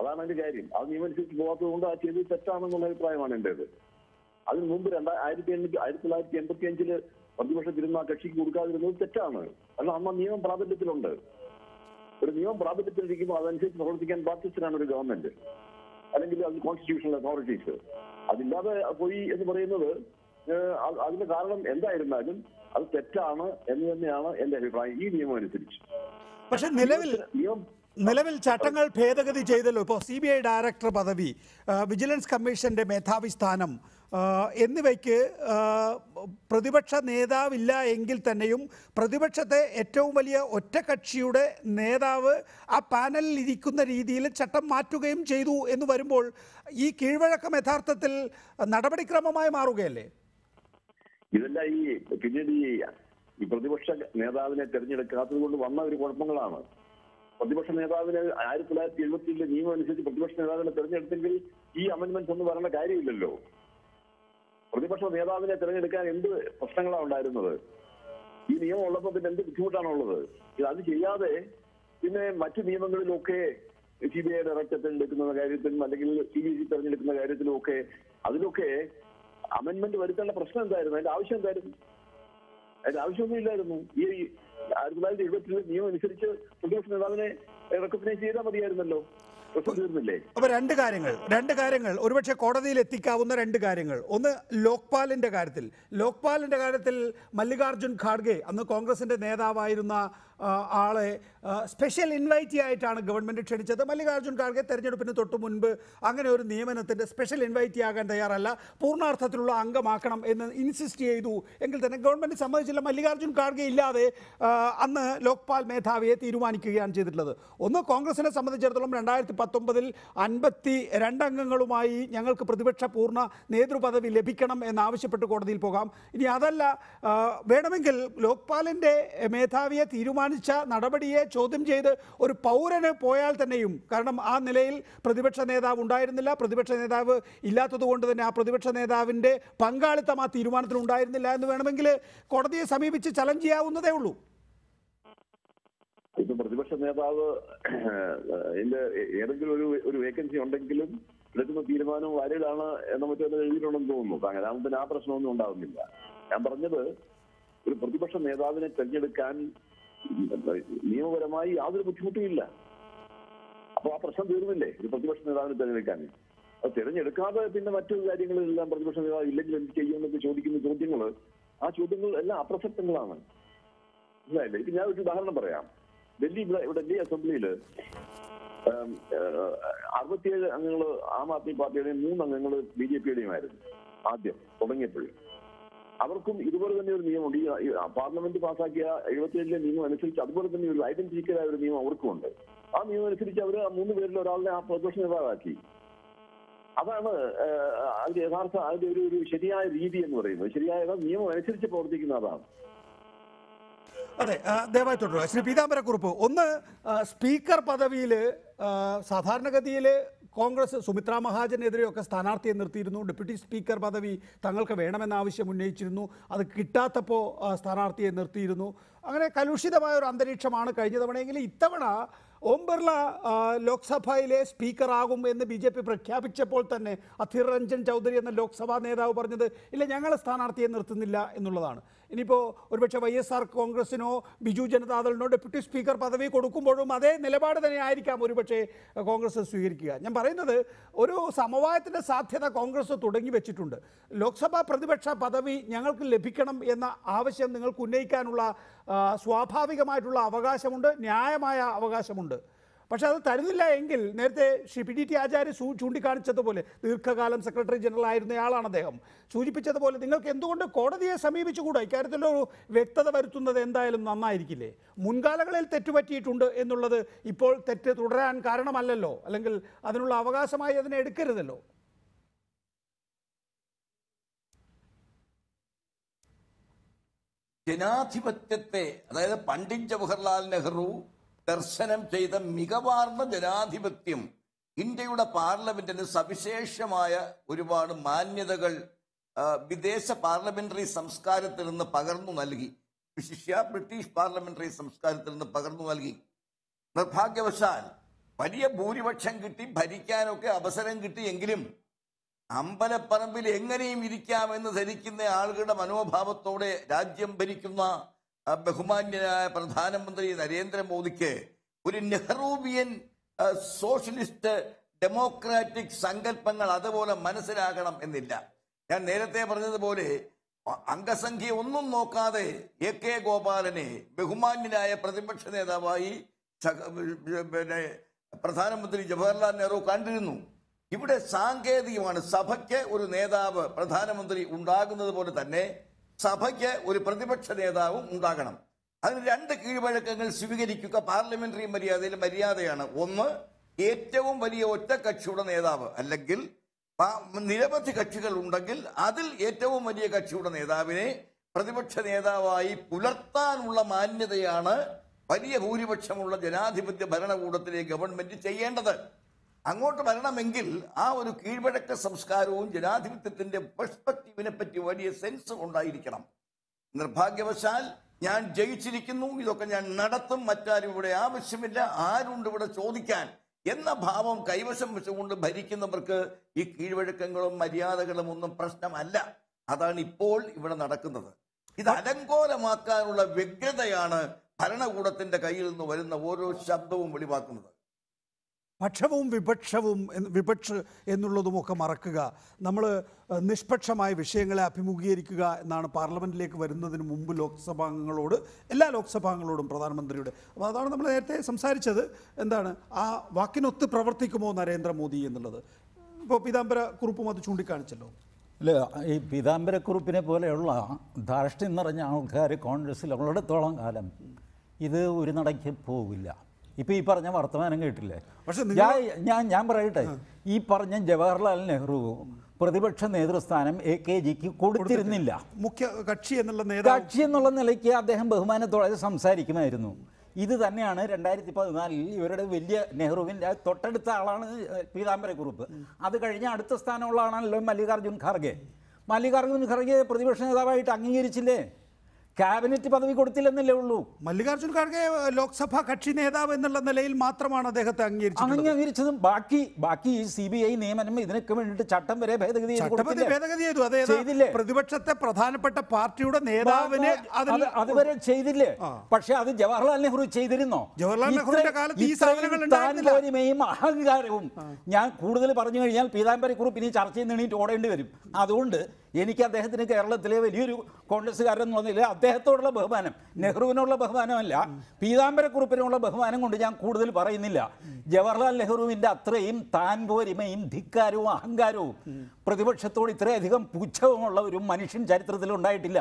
അതാണ് അതിന്റെ കാര്യം. ആ നിയമം അനുസരിച്ച് പോകാത്തത് കൊണ്ട് ആ ചെയ്ത് തെറ്റാണെന്നുള്ള അഭിപ്രായമാണ് എന്റേത്. അതിന് മുമ്പ് 1985 പ്രതിപക്ഷത്തിരുന്ന ആ കക്ഷിക്ക് കൊടുക്കാതിരുന്നത് തെറ്റാണ്. കാരണം അമ്മ നിയമം പ്രാബല്യത്തിലുണ്ട്. ഒരു നിയമം പ്രാബല്യത്തിലിരിക്കുമ്പോൾ അതനുസരിച്ച് പ്രവർത്തിക്കാൻ ബാധ്യസ്ഥരാണ് ഒരു ഗവൺമെന്റ് അല്ലെങ്കിൽ അത് കോൺസ്റ്റിറ്റ്യൂഷണൽ അതോറിറ്റീസ്. അതില്ലാതെ പോയി എന്ന് പറയുന്നത് അതിന് കാരണം എന്തായിരുന്നാലും അത് തെറ്റാണ് എന്ന് തന്നെയാണ് എന്റെ അഭിപ്രായം ഈ നിയമം അനുസരിച്ച്. പക്ഷെ നിലവിൽ ചട്ടങ്ങൾ ഭേദഗതി ചെയ്തല്ലോ. ഇപ്പോൾ CBI ഡയറക്ടർ പദവി, വിജിലൻസ് കമ്മീഷന്റെ മേധാവി സ്ഥാനം എന്നിവയ്ക്ക് പ്രതിപക്ഷ നേതാവില്ല എങ്കിൽ തന്നെയും പ്രതിപക്ഷത്തെ ഏറ്റവും വലിയ ഒറ്റകക്ഷിയുടെ നേതാവ് ആ പാനലിൽ ഇരിക്കുന്ന രീതിയിൽ ചട്ടം മാറ്റുകയും ചെയ്തു എന്ന് വരുമ്പോൾ ഈ കീഴ്വഴക്കം യഥാർത്ഥത്തിൽ നടപടിക്രമമായി മാറുകയല്ലേ? ഇതല്ല ഈ പിന്നീട് ഈ പ്രതിപക്ഷ നേതാവിനെ തെരഞ്ഞെടുക്കാത്തത് കൊണ്ട് വന്ന ഒരു കുഴപ്പങ്ങളാണ്. പ്രതിപക്ഷ നേതാവിനെ 1977 നിയമം അനുസരിച്ച് പ്രതിപക്ഷ നേതാവിനെ തെരഞ്ഞെടുത്തെങ്കിൽ ഈ അമെന്റ്മെന്റ് ഒന്നും വരേണ്ട കാര്യമില്ലല്ലോ. പ്രതിപക്ഷ നേതാവിനെ തെരഞ്ഞെടുക്കാൻ എന്ത് പ്രശ്നങ്ങളാണ് ഉണ്ടായിരുന്നത്? ഈ നിയമം ഉള്ളപ്പോൾ പിന്നെ എന്ത് ബുദ്ധിമുട്ടാണുള്ളത്? അത് ചെയ്യാതെ പിന്നെ മറ്റു നിയമങ്ങളിലൊക്കെ CBI ഡയറക്ടർ തെരഞ്ഞെടുക്കുന്ന കാര്യത്തിലും അല്ലെങ്കിൽ CBC തെരഞ്ഞെടുക്കുന്ന കാര്യത്തിലും ഒക്കെ അതിലൊക്കെ അമെന്റ്മെന്റ് വരുത്തേണ്ട പ്രശ്നം എന്തായിരുന്നു? അതിന്റെ ആവശ്യം എന്തായിരുന്നു? അതിന്റെ ആവശ്യമൊന്നും ഇല്ലായിരുന്നു. ഈ 1977 നിയമം അനുസരിച്ച് പ്രതിപക്ഷ നേതാവിനെ റെക്കഗ്നൈസ് ചെയ്താൽ മതിയായിരുന്നല്ലോ. അപ്പോൾ രണ്ട് കാര്യങ്ങൾ ഒരുപക്ഷെ കോടതിയിൽ എത്തിക്കാവുന്ന രണ്ട് കാര്യങ്ങൾ. ഒന്ന്, ലോക്പാലിൻ്റെ കാര്യത്തിൽ മല്ലികാർജുൻ ഖാർഗെ അന്ന് കോൺഗ്രസിൻ്റെ നേതാവായിരുന്ന ആളെ സ്പെഷ്യൽ ഇൻവൈറ്റി ആയിട്ടാണ് ഗവൺമെൻറ് ക്ഷണിച്ചത്. മല്ലികാർജുൻ ഖാർഗെ തെരഞ്ഞെടുപ്പിന് തൊട്ട് മുൻപ് അങ്ങനെ ഒരു നിയമനത്തിൻ്റെ സ്പെഷ്യൽ ഇൻവൈറ്റി ആകാൻ തയ്യാറല്ല, പൂർണ്ണാർത്ഥത്തിലുള്ള അംഗമാക്കണം എന്ന് ഇൻസിസ്റ്റ് ചെയ്തു. എങ്കിൽ തന്നെ ഗവൺമെൻറ് സമ്മതിച്ചില്ല. മല്ലികാർജുൻ ഖാർഗെ ഇല്ലാതെ അന്ന് ലോക്പാൽ മേധാവിയെ തീരുമാനിക്കുകയാണ് ചെയ്തിട്ടുള്ളത്. ഒന്ന്, കോൺഗ്രസിനെ സംബന്ധിച്ചിടത്തോളം 2019 52 അംഗങ്ങളുമായി ഞങ്ങൾക്ക് പ്രതിപക്ഷ പൂർണ്ണ നേതൃപദവി ലഭിക്കണം എന്നാവശ്യപ്പെട്ട് കോടതിയിൽ പോകാം. ഇനി അതല്ല, വേണമെങ്കിൽ ലോക്പാലിൻ്റെ മേധാവിയെ തീരുമാനിച്ച നടപടിയെ ചോദ്യം ചെയ്ത് ഒരു പൗരന് പോയാൽ തന്നെയും, കാരണം ആ നിലയിൽ പ്രതിപക്ഷ നേതാവ് ഉണ്ടായിരുന്നില്ല, പ്രതിപക്ഷ നേതാവ് ഇല്ലാത്തതുകൊണ്ട് തന്നെ ആ പ്രതിപക്ഷ നേതാവിൻ്റെ പങ്കാളിത്തം ആ തീരുമാനത്തിൽ ഉണ്ടായിരുന്നില്ല എന്ന് വേണമെങ്കിൽ കോടതിയെ സമീപിച്ച് ചലഞ്ച് ചെയ്യാവുന്നതേ ഉള്ളൂ. ഇപ്പൊ പ്രതിപക്ഷ നേതാവ് ഏതെങ്കിലും ഒരു വേക്കൻസി ഉണ്ടെങ്കിലും എടുക്കുന്ന തീരുമാനം ആരിലാണ് എന്ന മറ്റേ എഴുതിയിട്ടുണ്ടെന്ന് തോന്നുന്നു. അങ്ങനെ ആ പ്രശ്നമൊന്നും ഉണ്ടാവുന്നില്ല. ഞാൻ പറഞ്ഞത് ഒരു പ്രതിപക്ഷ നേതാവിനെ തെരഞ്ഞെടുക്കാൻ നിയമപരമായി യാതൊരു ബുദ്ധിമുട്ടുമില്ല. അപ്പൊ ആ പ്രശ്നം തീർന്നില്ലേ ഒരു പ്രതിപക്ഷ നേതാവിനെ തെരഞ്ഞെടുക്കാൻ? അത് തെരഞ്ഞെടുക്കാതെ പിന്നെ മറ്റു കാര്യങ്ങളിലെല്ലാം പ്രതിപക്ഷ നേതാവ് ഇല്ലെങ്കിൽ എന്ത് ചെയ്യുമെന്നൊക്കെ ചോദിക്കുന്ന ചോദ്യങ്ങള്, ആ ചോദ്യങ്ങൾ എല്ലാം അപ്രസക്തങ്ങളാണ്. ഇല്ല, ഇപ്പൊ ഞാൻ ഒരു ഉദാഹരണം പറയാം. ഡൽഹി അസംബ്ലിയില് 67 അംഗങ്ങള് ആം ആദ്മി പാർട്ടിയുടെയും 3 അംഗങ്ങള് BJP ആയിരുന്നു ആദ്യം തുടങ്ങിയപ്പോഴും. അവർക്കും ഇതുപോലെ തന്നെ ഒരു നിയമമുണ്ട്. ഈ പാർലമെന്റ് പാസ്സാക്കിയ 77 നിയമം അനുസരിച്ച് അതുപോലെ തന്നെ ഒരു ഐഡന്റിഫിക്കലായ ഒരു നിയമം അവർക്കും ഉണ്ട്. ആ നിയമം അനുസരിച്ച് അവർ ആ 3 പേരിൽ ഒരാളിനെ ആ പ്രതിപക്ഷ നേതാവാക്കി. അതാണ് അതിന്റെ യഥാർത്ഥ അതിന്റെ ഒരു ശരിയായ രീതി എന്ന് പറയുന്നത്. ശരിയായ നിയമം അനുസരിച്ച് പ്രവർത്തിക്കുന്ന അതാണ്. അതെ, ദയവായി തുടരുക ശ്രീ പീതാംബരക്കുറുപ്പ്. ഒന്ന്, സ്പീക്കർ പദവിയിൽ സാധാരണഗതിയിൽ കോൺഗ്രസ് സുമിത്ര മഹാജനെതിരെയൊക്കെ സ്ഥാനാർത്ഥിയെ നിർത്തിയിരുന്നു. ഡെപ്യൂട്ടി സ്പീക്കർ പദവി തങ്ങൾക്ക് വേണമെന്ന ആവശ്യം ഉന്നയിച്ചിരുന്നു. അത് കിട്ടാത്തപ്പോൾ സ്ഥാനാർത്ഥിയെ നിർത്തിയിരുന്നു. അങ്ങനെ കലുഷിതമായ ഒരു അന്തരീക്ഷമാണ് കഴിഞ്ഞ തവണയെങ്കിലും. ഇത്തവണ ഓം ബിർള ലോക്സഭയിലെ സ്പീക്കറാകും എന്ന് BJP പ്രഖ്യാപിച്ചപ്പോൾ തന്നെ അധീർ രഞ്ജൻ ചൗധരി എന്ന ലോക്സഭാ നേതാവ് പറഞ്ഞത് ഇല്ല, ഞങ്ങൾ സ്ഥാനാർത്ഥിയെ നിർത്തുന്നില്ല എന്നുള്ളതാണ്. ഇനിയിപ്പോൾ ഒരുപക്ഷെ YSR കോൺഗ്രസിനോ ബിജു ജനതാദളിനോ ഡെപ്യൂട്ടി സ്പീക്കർ പദവി കൊടുക്കുമ്പോഴും അതേ നിലപാട് തന്നെ ആയിരിക്കാം ഒരുപക്ഷെ കോൺഗ്രസ് സ്വീകരിക്കുക. ഞാൻ പറയുന്നത് ഒരു സമവായത്തിൻ്റെ സാധ്യത കോൺഗ്രസ് തുടങ്ങി വെച്ചിട്ടുണ്ട്. ലോക്സഭാ പ്രതിപക്ഷ പദവി ഞങ്ങൾക്ക് ലഭിക്കണം എന്ന ആവശ്യം നിങ്ങൾക്ക് ഉന്നയിക്കാനുള്ള സ്വാഭാവികമായിട്ടുള്ള അവകാശമുണ്ട്, ന്യായമായ അവകാശമുണ്ട്. പക്ഷേ അത് തരുന്നില്ല എങ്കിൽ നേരത്തെ ശ്രീ PDT ആചാര്യ ചൂണ്ടിക്കാണിച്ചതുപോലെ ദീർഘകാലം സെക്രട്ടറി ജനറൽ ആയിരുന്നയാളാണ് അദ്ദേഹം സൂചിപ്പിച്ചതുപോലെ നിങ്ങൾക്ക് എന്തുകൊണ്ട് കോടതിയെ സമീപിച്ചുകൂടാ? ഇക്കാര്യത്തിലൊരു വ്യക്തത വരുത്തുന്നത് എന്തായാലും നന്നായിരിക്കില്ലേ? മുൻകാലങ്ങളിൽ തെറ്റുപറ്റിയിട്ടുണ്ട് എന്നുള്ളത് ഇപ്പോൾ തെറ്റ് തുടരാൻ കാരണമല്ലല്ലോ, അല്ലെങ്കിൽ അതിനുള്ള അവകാശമായി അതിനെ എടുക്കരുതല്ലോ. ജനാധിപത്യത്തെ, അതായത് പണ്ഡിറ്റ് ജവഹർലാൽ നെഹ്റു ദർശനം ചെയ്ത മികവാർന്ന ജനാധിപത്യം ഇന്ത്യയുടെ പാർലമെന്റിന് സവിശേഷമായ ഒരുപാട് മാന്യതകൾ വിദേശ പാർലമെന്ററി സംസ്കാരത്തിൽ നിന്ന് പകർന്നു നൽകി, വിശിഷ്യ ബ്രിട്ടീഷ് പാർലമെന്ററി സംസ്കാരത്തിൽ നിന്ന് പകർന്നു നൽകി. നിർഭാഗ്യവശാൽ വലിയ ഭൂരിപക്ഷം കിട്ടി, ഭരിക്കാനൊക്കെ അവസരം കിട്ടിയെങ്കിലും അമ്പലപ്പറമ്പിൽ എങ്ങനെയും ഇരിക്കാമെന്ന് ധരിക്കുന്ന ആളുകളുടെ മനോഭാവത്തോടെ രാജ്യം ഭരിക്കുന്ന ബഹുമാന്യനായ പ്രധാനമന്ത്രി നരേന്ദ്രമോദിക്ക് ഒരു നെഹ്റൂവിയൻ സോഷ്യലിസ്റ്റ് ഡെമോക്രാറ്റിക് സങ്കല്പങ്ങൾ അതുപോലെ മനസ്സിലാകണം എന്നില്ല. ഞാൻ നേരത്തെ പറഞ്ഞതുപോലെ അംഗസംഖ്യ ഒന്നും നോക്കാതെ A.K. ഗോപാലനെ ബഹുമാന്യനായ പ്രതിപക്ഷ നേതാവായി പ്രധാനമന്ത്രി ജവഹർലാൽ നെഹ്റു കണ്ടിരുന്നു. ഇവിടെ സാങ്കേതികമാണ്, സഭയ്ക്ക് ഒരു നേതാവ് പ്രധാനമന്ത്രി ഉണ്ടാകുന്നത് പോലെ തന്നെ സഭയ്ക്ക് ഒരു പ്രതിപക്ഷ നേതാവും ഉണ്ടാകണം. അതിന് രണ്ട് കീഴ്വഴക്കങ്ങൾ സ്വീകരിക്കുക പാർലമെന്ററി മര്യാദയിൽ മര്യാദയാണ്. ഒന്ന്, ഏറ്റവും വലിയ ഒറ്റ കക്ഷിയുടെ നേതാവ്, അല്ലെങ്കിൽ നിരവധി കക്ഷികൾ ഉണ്ടെങ്കിൽ അതിൽ ഏറ്റവും വലിയ കക്ഷിയുടെ നേതാവിനെ പ്രതിപക്ഷ നേതാവായി പുലർത്താനുള്ള മാന്യതയാണ് വലിയ ഭൂരിപക്ഷമുള്ള ജനാധിപത്യ ഭരണകൂടത്തിലെ ഗവൺമെന്റ് ചെയ്യേണ്ടത്. അങ്ങോട്ട് വരണമെങ്കിൽ ആ ഒരു കീഴ്വഴക്ക സംസ്കാരവും ജനാധിപത്യത്തിന്റെ പെർസ്പെക്റ്റീവിനെ പറ്റി വലിയ സെൻസ് ഉണ്ടായിരിക്കണം. നിർഭാഗ്യവശാൽ ഞാൻ ജയിച്ചിരിക്കുന്നു, ഇതൊക്കെ ഞാൻ നടത്തും, മറ്റാരും ഇവിടെ ആവശ്യമില്ല, ആരുണ്ട് ഇവിടെ ചോദിക്കാൻ എന്ന ഭാവം കൈവശം വെച്ചുകൊണ്ട് ഭരിക്കുന്നവർക്ക് ഈ കീഴ്വഴക്കങ്ങളും മര്യാദകളും ഒന്നും പ്രശ്നമല്ല. അതാണ് ഇപ്പോൾ ഇവിടെ നടക്കുന്നത്. ഇത് അലങ്കോലമാക്കാനുള്ള വ്യഗ്രതയാണ് ഭരണകൂടത്തിന്റെ കയ്യിൽ നിന്ന് വരുന്ന ഓരോ ശബ്ദവും വെളിവാക്കുന്നത്. പക്ഷവും വിപക്ഷവും എന്നുള്ളതുമൊക്കെ മറക്കുക. നമ്മൾ നിഷ്പക്ഷമായ വിഷയങ്ങളെ അഭിമുഖീകരിക്കുക എന്നാണ് പാർലമെൻറ്റിലേക്ക് വരുന്നതിന് മുമ്പ് ലോക്സഭാംഗങ്ങളോട്, എല്ലാ ലോക്സഭാംഗങ്ങളോടും പ്രധാനമന്ത്രിയുടെ. അപ്പോൾ അതാണ് നമ്മൾ നേരത്തെ സംസാരിച്ചത്, എന്താണ് ആ വാക്കിനൊത്ത് പ്രവർത്തിക്കുമോ നരേന്ദ്രമോദി എന്നുള്ളത്. ഇപ്പോൾ പീതാംബര കുറുപ്പും അത് ചൂണ്ടിക്കാണിച്ചല്ലോ. അല്ല, ഈ പീതാംബരക്കുറുപ്പിനെ പോലെയുള്ള ധാർഷ്ട്യം നിറഞ്ഞ ആൾക്കാർ കോൺഗ്രസ്സിൽ ഉള്ളിടത്തോളം കാലം ഇത് ഒരു നടയ്ക്ക് പോവില്ല. ഇപ്പം ഈ പറഞ്ഞ വർത്തമാനം കേട്ടില്ലേ? പക്ഷേ ഞാൻ പറയട്ടെ, ഈ പറഞ്ഞ ജവഹർലാൽ നെഹ്റു പ്രതിപക്ഷ നേതൃസ്ഥാനം A.K.G.ക്ക് കൊടുത്തിരുന്നില്ല. മുഖ്യ കക്ഷി എന്നുള്ള നിലയ്ക്ക് അദ്ദേഹം ബഹുമാനത്തോടെ സംസാരിക്കുമായിരുന്നു. ഇത് തന്നെയാണ് 2014 ഇവരുടെ വലിയ നെഹ്റുവിൻ്റെ തൊട്ടടുത്ത ആളാണ് പീതാംബരക്കുറുപ്പ്. അത് കഴിഞ്ഞ് അടുത്ത സ്ഥാനമുള്ള ആളാണല്ലോ മല്ലികാർജ്ജുൻ ഖാർഗെ പ്രതിപക്ഷ നേതാവായിട്ട് അംഗീകരിച്ചില്ലേ? ക്യാബിനറ്റ് പദവി കൊടുത്തില്ലെന്നല്ലേ ഉള്ളൂ. മല്ലികാർജ്ജുൻ ഖാർഗെ ലോക്സഭാ കക്ഷി നേതാവ് എന്നുള്ള നിലയിൽ മാത്രമാണ് അദ്ദേഹത്തെ അംഗീകരിച്ചതും ബാക്കി CBI നിയമനം ഇതിനൊക്കെ വേണ്ടിയിട്ട് ചട്ടം വരെ ഭേദഗതി ചെയ്തില്ലേ? പ്രതിപക്ഷത്തെ പ്രധാനപ്പെട്ട പാർട്ടിയുടെ നേതാവിനെ അതുവരെ ചെയ്തില്ലേ? പക്ഷെ അത് ജവഹർലാൽ നെഹ്റു ചെയ്തിരുന്നോ? ജവഹർലാൽ നെഹ്റുവിന്റെ കാലത്ത് ഈ സാധനങ്ങൾ ഉണ്ടായിരുന്നില്ല. അഹങ്കാരവും ഞാൻ കൂടുതൽ പറഞ്ഞു കഴിഞ്ഞാൽ പീതാംബരക്കുറുപ്പ് ഇനി ചർച്ച ചെയ്യുന്നതിന് ഓടേണ്ടി വരും. അതുകൊണ്ട് എനിക്ക് അദ്ദേഹത്തിന് കേരളത്തിലെ വലിയൊരു കോൺഗ്രസ്സുകാരൻ തോന്നില്ല. അദ്ദേഹത്തോടുള്ള ബഹുമാനം, നെഹ്റുവിനുള്ള ബഹുമാനമല്ല, പീതാംബരക്കുറുപ്പിനുള്ള ബഹുമാനം കൊണ്ട് ഞാൻ കൂടുതൽ പറയുന്നില്ല. ജവഹർലാൽ നെഹ്റുവിൻ്റെ അത്രയും താൻ പോരിമയും ധിക്കാരവും അഹങ്കാരവും പ്രതിപക്ഷത്തോട് ഇത്രയധികം പുച്ഛവുമുള്ള ഒരു മനുഷ്യൻ ചരിത്രത്തിൽ ഉണ്ടായിട്ടില്ല.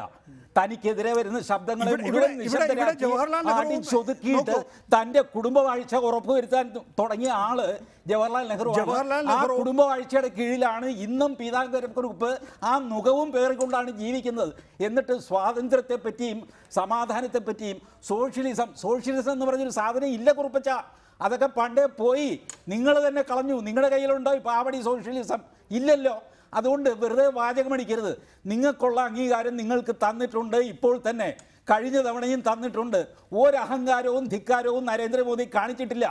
തനിക്കെതിരെ വരുന്ന ശബ്ദങ്ങളെ ചൊതുക്കിയിട്ട് തൻ്റെ കുടുംബവാഴ്ച ഉറപ്പുവരുത്താൻ തുടങ്ങിയ ആള് ജവഹർലാൽ നെഹ്റു. ആ കുടുംബവാഴ്ചയുടെ കീഴിലാണ് ഇന്നും പീതാംബരക്കുറുപ്പ് ആ മുഖവും പേറിക്കൊണ്ടാണ് ജീവിക്കുന്നത്. എന്നിട്ട് സ്വാതന്ത്ര്യത്തെ പറ്റിയും സമാധാനത്തെ പറ്റിയും സോഷ്യലിസം എന്ന് പറഞ്ഞൊരു സാധനം ഇല്ല കുറുപ്പച്ച. അതൊക്കെ പണ്ടേ പോയി, നിങ്ങൾ തന്നെ കളഞ്ഞു. നിങ്ങളുടെ കയ്യിലുണ്ടോ ഇപ്പോൾ ആവടി സോഷ്യലിസം? ഇല്ലല്ലോ. അതുകൊണ്ട് വെറുതെ വാചകമടിക്കരുത്. നിങ്ങൾക്കുള്ള അംഗീകാരം നിങ്ങൾക്ക് തന്നിട്ടുണ്ട്, ഇപ്പോൾ തന്നെ കഴിഞ്ഞ തവണയും തന്നിട്ടുണ്ട്. ഒരഹങ്കാരവും ധിക്കാരവും നരേന്ദ്രമോദി കാണിച്ചിട്ടില്ല.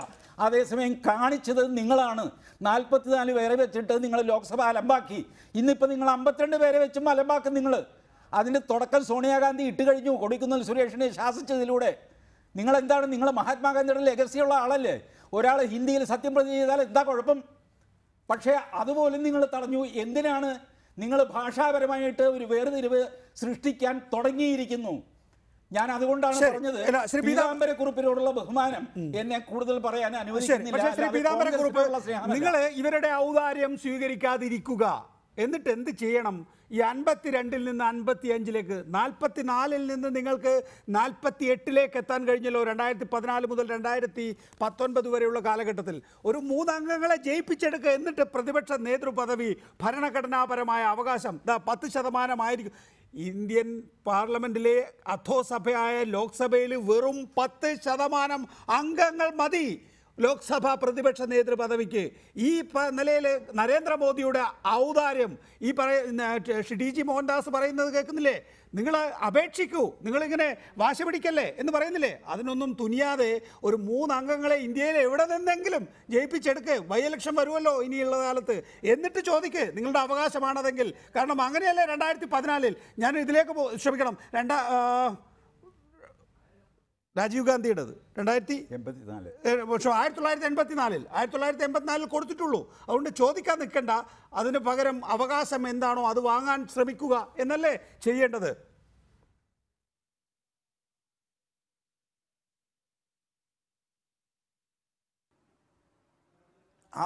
അതേസമയം കാണിച്ചത് നിങ്ങളാണ്. 44 പേരെ വെച്ചിട്ട് നിങ്ങൾ ലോക്സഭ അലമ്പാക്കി. ഇന്നിപ്പോൾ നിങ്ങൾ 52 പേരെ വെച്ചും അലമ്പാക്കും. നിങ്ങൾ അതിൻ്റെ തുടക്കം സോണിയാഗാന്ധി ഇട്ട് കഴിഞ്ഞു, കൊടിക്കുന്നിൽ സുരേഷിനെ ശാസിച്ചതിലൂടെ. നിങ്ങളെന്താണ്, നിങ്ങൾ മഹാത്മാഗാന്ധിയുടെ ലെഗസിയുള്ള ആളല്ലേ? ഒരാൾ ഹിന്ദിയിൽ സത്യപ്രതിജ്ഞ ചെയ്താൽ എന്താ കുഴപ്പം? പക്ഷേ അതുപോലും നിങ്ങൾ തടഞ്ഞു. എന്തിനാണ് നിങ്ങൾ ഭാഷാപരമായിട്ട് ഒരു വേർതിരിവ് സൃഷ്ടിക്കാൻ തുടങ്ങിയിരിക്കുന്നു? ഞാൻ അതുകൊണ്ടാണ് പറഞ്ഞത് ശ്രീ പീതാംബര കുറുപ്പിനോടുള്ള ബഹുമാനം എന്നെ കൂടുതൽ പറയാൻ അനുവദിക്കുന്നില്ല. ശ്രീ പീതാംബര കുറുപ്പ്, നിങ്ങൾ ഇവരുടെ ഔദാര്യം സ്വീകരിക്കാതിരിക്കുക. എന്നിട്ട് എന്ത് ചെയ്യണം? ഈ 52 നിന്ന് 55 44 നിന്ന് നിങ്ങൾക്ക് 48 എത്താൻ കഴിഞ്ഞല്ലോ. 2014 മുതൽ 2019 വരെയുള്ള കാലഘട്ടത്തിൽ ഒരു 3 അംഗങ്ങളെ ജയിപ്പിച്ചെടുക്കുക. എന്നിട്ട് പ്രതിപക്ഷ നേതൃപദവി ഭരണഘടനാപരമായ അവകാശം 10% ഇന്ത്യൻ പാർലമെന്റിലെ അധോസഭയായ ലോക്സഭയിൽ വെറും 10% അംഗങ്ങൾ മതി ലോക്സഭാ പ്രതിപക്ഷ നേതൃ പദവിക്ക്. ഈ നിലയിൽ നരേന്ദ്രമോദിയുടെ ഔദാര്യം ഈ ടി.ജി. മോഹൻദാസ് പറയുന്നത് കേൾക്കുന്നില്ലേ? നിങ്ങൾ അപേക്ഷിക്കൂ, നിങ്ങളിങ്ങനെ വാശി പിടിക്കല്ലേ എന്ന് പറയുന്നില്ലേ? അതിനൊന്നും തുനിയാതെ ഒരു 3 അംഗങ്ങളെ ഇന്ത്യയിൽ എവിടെ നിന്നെങ്കിലും ജയിപ്പിച്ചെടുക്കുക. ബൈ ഇലക്ഷൻ വരുമല്ലോ ഇനിയുള്ള കാലത്ത്. എന്നിട്ട് ചോദിക്കുക നിങ്ങളുടെ അവകാശമാണതെങ്കിൽ. കാരണം അങ്ങനെയല്ലേ 2014 ഞാൻ ഇതിലേക്ക് ക്ഷമിക്കണം, രാജീവ് ഗാന്ധിയുടേത് 1984 കൊടുത്തിട്ടുള്ളൂ. അതുകൊണ്ട് ചോദിക്കാൻ നിൽക്കണ്ട, അതിന് പകരം അവകാശം എന്താണോ അത് വാങ്ങാൻ ശ്രമിക്കുക എന്നല്ലേ ചെയ്യേണ്ടത്.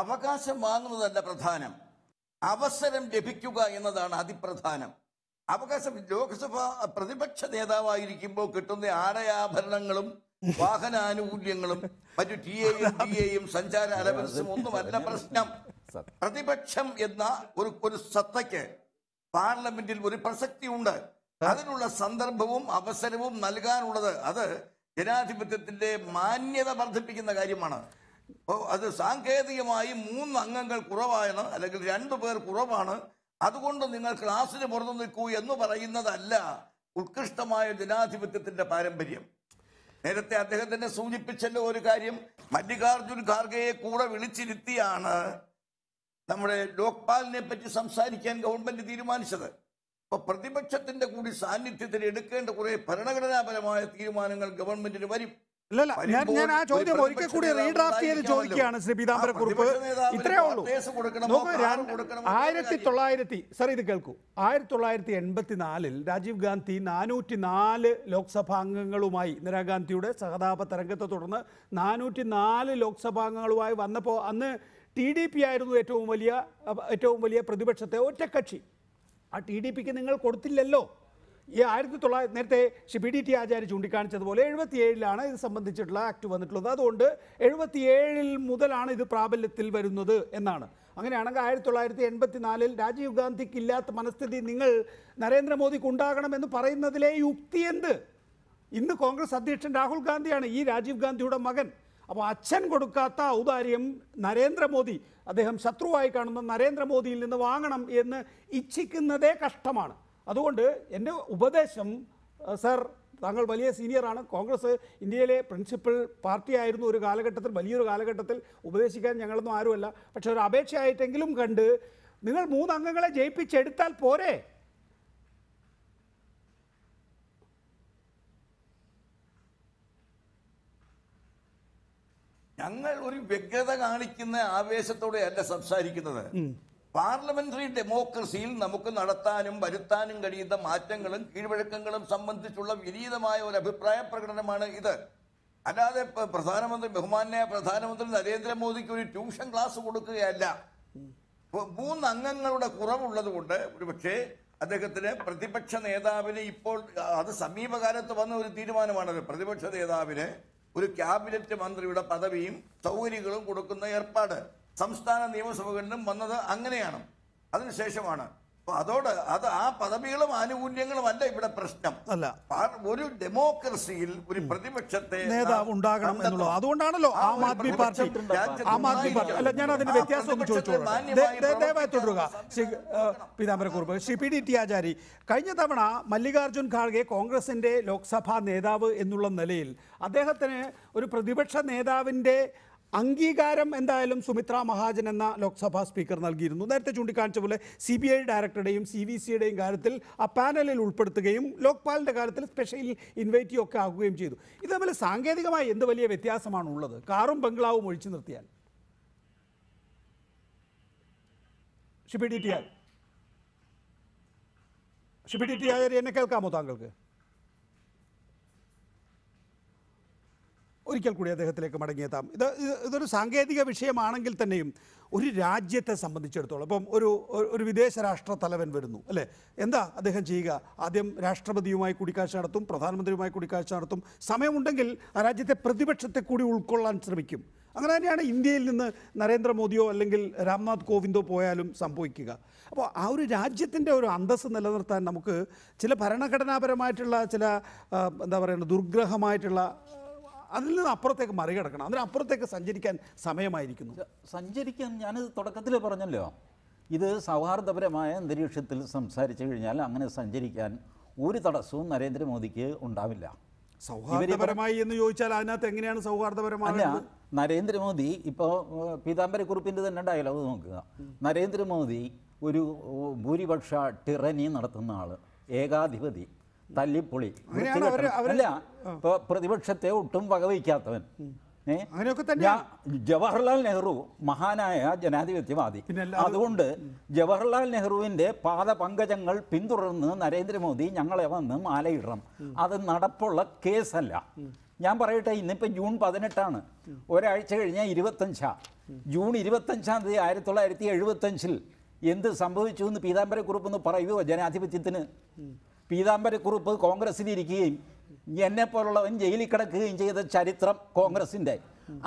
അവകാശം വാങ്ങുന്നതല്ല പ്രധാനം, അവസരം ലഭിക്കുക എന്നതാണ് അതിപ്രധാനം. അവകാശം ലോക്സഭ പ്രതിപക്ഷ നേതാവായിരിക്കുമ്പോൾ കിട്ടുന്ന ആടയാഭരണങ്ങളും വാഹനാനുകൂല്യങ്ങളും മറ്റു TA യും സഞ്ചാര അലവൻസും ഒന്നുമല്ല പ്രശ്നം. പ്രതിപക്ഷം എന്ന ഒരു സത്തയ്ക്ക് പാർലമെന്റിൽ ഒരു പ്രസക്തിയുണ്ട്. അതിനുള്ള സന്ദർഭവും അവസരവും നൽകാനുള്ളത് അത് ജനാധിപത്യത്തിന്റെ മാന്യത വർദ്ധിപ്പിക്കുന്ന കാര്യമാണ്. അപ്പോൾ അത് സാങ്കേതികമായി 3 അംഗങ്ങൾ കുറവാണ്, അല്ലെങ്കിൽ 2 പേർ കുറവാണ്, അതുകൊണ്ട് നിങ്ങൾ ക്ലാസ്സിന് പുറത്തു നിൽക്കൂ എന്ന് പറയുന്നതല്ല ഉത്കൃഷ്ടമായ ജനാധിപത്യത്തിന്റെ പാരമ്പര്യം. നേരത്തെ അദ്ദേഹം തന്നെ സൂചിപ്പിച്ചല്ലോ ഒരു കാര്യം, മല്ലികാർജുൻ ഖാർഗെയെ കൂടെ വിളിച്ചിരുത്തിയാണ് നമ്മുടെ ലോക്പാലിനെ പറ്റി സംസാരിക്കാൻ ഗവൺമെന്റ് തീരുമാനിച്ചത്. അപ്പൊ പ്രതിപക്ഷത്തിന്റെ കൂടി സാന്നിധ്യത്തിൽ എടുക്കേണ്ട കുറെ ഭരണഘടനാപരമായ തീരുമാനങ്ങൾ ഗവൺമെന്റിന് വരും. ഞാൻ ആ ചോദ്യം ഒരിക്കൽ കൂടി റീഡ്രാഫ്റ്റ് ചെയ്ത് ചോദിക്കുകയാണ് ശ്രീ പീതാംബര കുറുപ്പ്. ഇത്രയേ ഉള്ളൂ. 1900 സാർ ഇത് കേൾക്കൂ, 1984 രാജീവ് ഗാന്ധി 404 ലോക്സഭാംഗങ്ങളുമായി ഇന്ദിരാഗാന്ധിയുടെ സഹതാപ തരംഗത്തെ തുടർന്ന് 404 ലോക്സഭാംഗങ്ങളുമായി വന്നപ്പോൾ അന്ന് TDP ആയിരുന്നു ഏറ്റവും വലിയ പ്രതിപക്ഷത്തെ ഒറ്റക്കക്ഷി. ആ TDPക്ക് നിങ്ങൾ കൊടുത്തില്ലല്ലോ. ഈ 1900 നേരത്തെ P.D.T. ആചാര്യ ചൂണ്ടിക്കാണിച്ചതുപോലെ 1977 ഇത് സംബന്ധിച്ചിട്ടുള്ള ആക്ട് വന്നിട്ടുള്ളത്. അതുകൊണ്ട് 1977 മുതലാണ് ഇത് പ്രാബല്യത്തിൽ വരുന്നത് എന്നാണ്. അങ്ങനെയാണെങ്കിൽ 1984 രാജീവ് ഗാന്ധിക്ക് ഇല്ലാത്ത മനസ്ഥിതി നിങ്ങൾ നരേന്ദ്രമോദിക്ക് ഉണ്ടാകണമെന്ന് പറയുന്നതിലെ യുക്തി എന്ത്? ഇന്ന് കോൺഗ്രസ് അധ്യക്ഷൻ രാഹുൽ ഗാന്ധിയാണ് ഈ രാജീവ് ഗാന്ധിയുടെ മകൻ. അപ്പോൾ അച്ഛൻ കൊടുക്കാത്ത ഔദാര്യം നരേന്ദ്രമോദി, അദ്ദേഹം ശത്രുവായി കാണുന്ന നരേന്ദ്രമോദിയിൽ നിന്ന് വാങ്ങണം എന്ന് ഇച്ഛിക്കുന്നതേ കഷ്ടമാണ്. അതുകൊണ്ട് എൻ്റെ ഉപദേശം, സർ താങ്കൾ വലിയ സീനിയറാണ്, കോൺഗ്രസ് ഇന്ത്യയിലെ പ്രിൻസിപ്പൽ പാർട്ടിയായിരുന്നു ഒരു കാലഘട്ടത്തിൽ, വലിയൊരു കാലഘട്ടത്തിൽ, ഉപദേശിക്കാൻ ഞങ്ങളൊന്നും ആരുമല്ല, പക്ഷെ ഒരു അപേക്ഷയായിട്ടെങ്കിലും കണ്ട് നിങ്ങൾ 3 അംഗങ്ങളെ ജയിപ്പിച്ചെടുത്താൽ പോരെ? ഞങ്ങൾ ഒരു വ്യക്തത കാണിക്കുന്ന ആവേശത്തോടെ അല്ല സംസാരിക്കുന്നത്. പാർലമെന്ററി ഡെമോക്രസിയിൽ നമുക്ക് നടത്താനും വരുത്താനും കഴിയുന്ന മാറ്റങ്ങളും കീഴ്വഴക്കങ്ങളും സംബന്ധിച്ചുള്ള വിനീതമായ ഒരു അഭിപ്രായ പ്രകടനമാണ് ഇത്. അല്ലാതെ പ്രധാനമന്ത്രി, ബഹുമാന്യ പ്രധാനമന്ത്രി നരേന്ദ്രമോദിക്ക് ഒരു ട്യൂഷൻ ക്ലാസ് കൊടുക്കുകയല്ല. 3 അംഗങ്ങളുടെ കുറവുള്ളത് കൊണ്ട് ഒരുപക്ഷെ അദ്ദേഹത്തിന്, പ്രതിപക്ഷ നേതാവിന് ഇപ്പോൾ അത് സമീപകാലത്ത് വന്ന ഒരു തീരുമാനമാണത്, പ്രതിപക്ഷ നേതാവിന് ഒരു ക്യാബിനറ്റ് മന്ത്രിയുടെ പദവിയും സൗകര്യങ്ങളും കൊടുക്കുന്ന ഏർപ്പാട് സംസ്ഥാന നിയമസഭകളിലും വന്നത് അങ്ങനെയാണ്, അതിനുശേഷമാണ്. അപ്പൊ അതോട് അത് ആ പദവികളും ആനുകൂല്യങ്ങളും അല്ല ഇവിടെ പ്രശ്നം. അല്ല, ഒരു ഡെമോക്രസിയിൽ ഒരു പ്രതിപക്ഷത്തെ നേതാവ് ഉണ്ടാകണം എന്നുള്ളത്. അതുകൊണ്ടാണല്ലോ ആം ആദ്മി പാർട്ടി. അല്ല, ഞാൻ അതിന്റെ വ്യത്യാസം ദയവായി തുടരുക. പീതാംബര കുറുപ്പ്, ശ്രീ P.D.T. ആചാരി, കഴിഞ്ഞ തവണ മല്ലികാർജുൻ ഖാർഗെ കോൺഗ്രസിന്റെ ലോക്സഭാ നേതാവ് എന്നുള്ള നിലയിൽ അദ്ദേഹത്തിന് ഒരു പ്രതിപക്ഷ നേതാവിന്റെ അംഗീകാരം എന്തായാലും സുമിത്ര മഹാജൻ എന്ന ലോക്സഭാ സ്പീക്കർ നൽകിയിരുന്നു. നേരത്തെ ചൂണ്ടിക്കാണിച്ച പോലെ CBI ഡയറക്ടറുടെയും CVCയുടെയും കാര്യത്തിൽ ആ പാനലിൽ ഉൾപ്പെടുത്തുകയും ലോക്പാലിൻ്റെ കാര്യത്തിൽ സ്പെഷ്യൽ ഇൻവൈറ്റി ഒക്കെ ആകുകയും ചെയ്തു. ഇത് തമ്മിൽ സാങ്കേതികമായി എന്ത് വലിയ വ്യത്യാസമാണുള്ളത്, കാറും ബംഗ്ലാവും ഒഴിച്ചു നിർത്തിയാൽ? P.D.T. എന്നെ കേൾക്കാമോ താങ്കൾക്ക്? ഒരിക്കൽ കൂടി അദ്ദേഹത്തിലേക്ക് മടങ്ങിയെത്താം. ഇതൊരു സാങ്കേതിക വിഷയമാണെങ്കിൽ തന്നെയും ഒരു രാജ്യത്തെ സംബന്ധിച്ചിടത്തോളം ഇപ്പം ഒരു വിദേശ രാഷ്ട്ര തലവൻ വരുന്നു അല്ലേ, എന്താ അദ്ദേഹം ചെയ്യുക? ആദ്യം രാഷ്ട്രപതിയുമായി കൂടിക്കാഴ്ച നടത്തും, പ്രധാനമന്ത്രിയുമായി കൂടിക്കാഴ്ച നടത്തും, സമയമുണ്ടെങ്കിൽ ആ രാജ്യത്തെ പ്രതിപക്ഷത്തെ കൂടി ഉൾക്കൊള്ളാൻ ശ്രമിക്കും. അങ്ങനെ തന്നെയാണ് ഇന്ത്യയിൽ നിന്ന് നരേന്ദ്രമോദിയോ അല്ലെങ്കിൽ രാംനാഥ് കോവിന്ദോ പോയാലും സംഭവിക്കുക. അപ്പോൾ ആ ഒരു രാജ്യത്തിൻ്റെ ഒരു അന്തസ്സ് നിലനിർത്താൻ നമുക്ക് ചില ഭരണഘടനാപരമായിട്ടുള്ള ചില എന്താ പറയുക ദുർഗ്രഹമായിട്ടുള്ള അതിൽ നിന്ന് അപ്പുറത്തേക്ക് മറികടക്കണം, അതിനപ്പുറത്തേക്ക് സഞ്ചരിക്കാൻ സമയമായിരിക്കുന്നു. സഞ്ചരിക്കാൻ ഞാൻ തുടക്കത്തിൽ പറഞ്ഞല്ലോ, ഇത് സൗഹാർദ്ദപരമായ അന്തരീക്ഷത്തിൽ സംസാരിച്ചു കഴിഞ്ഞാൽ അങ്ങനെ സഞ്ചരിക്കാൻ ഒരു തടസ്സവും നരേന്ദ്രമോദിക്ക് ഉണ്ടാവില്ല. സൗഹാർദ്ദപരമായി എന്ന് ചോദിച്ചാൽ അതിനകത്ത് എങ്ങനെയാണ് സൗഹാർദ്ദപരമായ? നരേന്ദ്രമോദി ഇപ്പോൾ പീതാംബരക്കുറിപ്പിൻ്റെ തന്നെ ഡയലോഗ് നോക്കുക. നരേന്ദ്രമോദി ഒരു ഭൂരിപക്ഷ ടിറനി നടത്തുന്ന ആൾ, ഏകാധിപതി, തല്ലിപ്പൊളി, അല്ല ഇപ്പോൾ പ്രതിപക്ഷത്തെ ഒട്ടും വകവയ്ക്കാത്തവൻ. ജവഹർലാൽ നെഹ്റു മഹാനായ ജനാധിപത്യവാദി, അതുകൊണ്ട് ജവഹർലാൽ നെഹ്റുവിൻ്റെ പാദപങ്കജങ്ങൾ പിന്തുടർന്ന് നരേന്ദ്രമോദി ഞങ്ങളെ വന്ന് മാലയിടണം, അത് നടപ്പുള്ള കേസല്ല. ഞാൻ പറയട്ടെ, ഇന്നിപ്പോൾ ജൂൺ 18 ഒരാഴ്ച കഴിഞ്ഞാൽ 25 ജൂൺ 25 തീയതി 1975 എന്ത് സംഭവിച്ചു എന്ന് പീതാംബരക്കുറുപ്പ് എന്ന് പറയുമോ? ജനാധിപത്യത്തിന് പീതാംബരക്കുറുപ്പ് കോൺഗ്രസ്സിലിരിക്കുകയും എന്നെപ്പോലുള്ളവൻ ജയിലിൽ കിടക്കുകയും ചെയ്ത ചരിത്രം കോൺഗ്രസിൻ്റെ.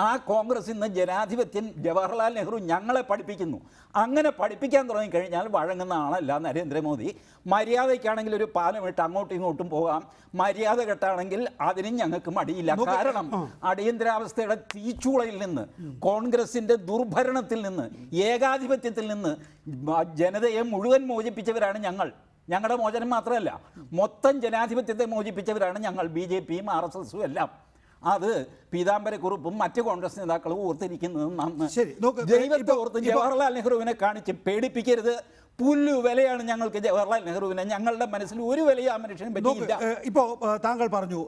ആ കോൺഗ്രസ് ഇന്ന് ജനാധിപത്യം ജവഹർലാൽ നെഹ്റു ഞങ്ങളെ പഠിപ്പിക്കുന്നു. അങ്ങനെ പഠിപ്പിക്കാൻ തുടങ്ങിക്കഴിഞ്ഞാൽ വഴങ്ങുന്ന ആളല്ല നരേന്ദ്രമോദി. മര്യാദയ്ക്കാണെങ്കിൽ ഒരു പാലം ഇട്ട് അങ്ങോട്ടും ഇങ്ങോട്ടും പോകാം, മര്യാദ കെട്ടാണെങ്കിൽ അതിനും ഞങ്ങൾക്ക് മടിയില്ല. കാരണം അടിയന്തരാവസ്ഥയുടെ തീച്ചൂളയിൽ നിന്ന്, കോൺഗ്രസിൻ്റെ ദുർഭരണത്തിൽ നിന്ന്, ഏകാധിപത്യത്തിൽ നിന്ന് ജനതയെ മുഴുവൻ മോചിപ്പിച്ചവരാണ് ഞങ്ങൾ. ഞങ്ങളുടെ മോചനം മാത്രമല്ല, മൊത്തം ജനാധിപത്യത്തെ മോചിപ്പിച്ചവരാണ് ഞങ്ങൾ, BJP-യും RSS-ഉം എല്ലാം. അത് പീതാംബരക്കുറുപ്പും മറ്റ് കോൺഗ്രസ് നേതാക്കളും ഓർത്തിരിക്കുന്നത് ദൈവത്തെ ഓർത്ത് ജവഹർലാൽ നെഹ്റുവിനെ കാണിച്ച് പേടിപ്പിക്കരുത്. പുല്ലു വിലയാണ് ഞങ്ങൾക്ക് ജവഹർലാൽ നെഹ്റുവിനെ, ഞങ്ങളുടെ മനസ്സിൽ ഒരു വില ആ മനുഷ്യനും പറ്റിയില്ല. ഇപ്പോൾ താങ്കൾ പറഞ്ഞു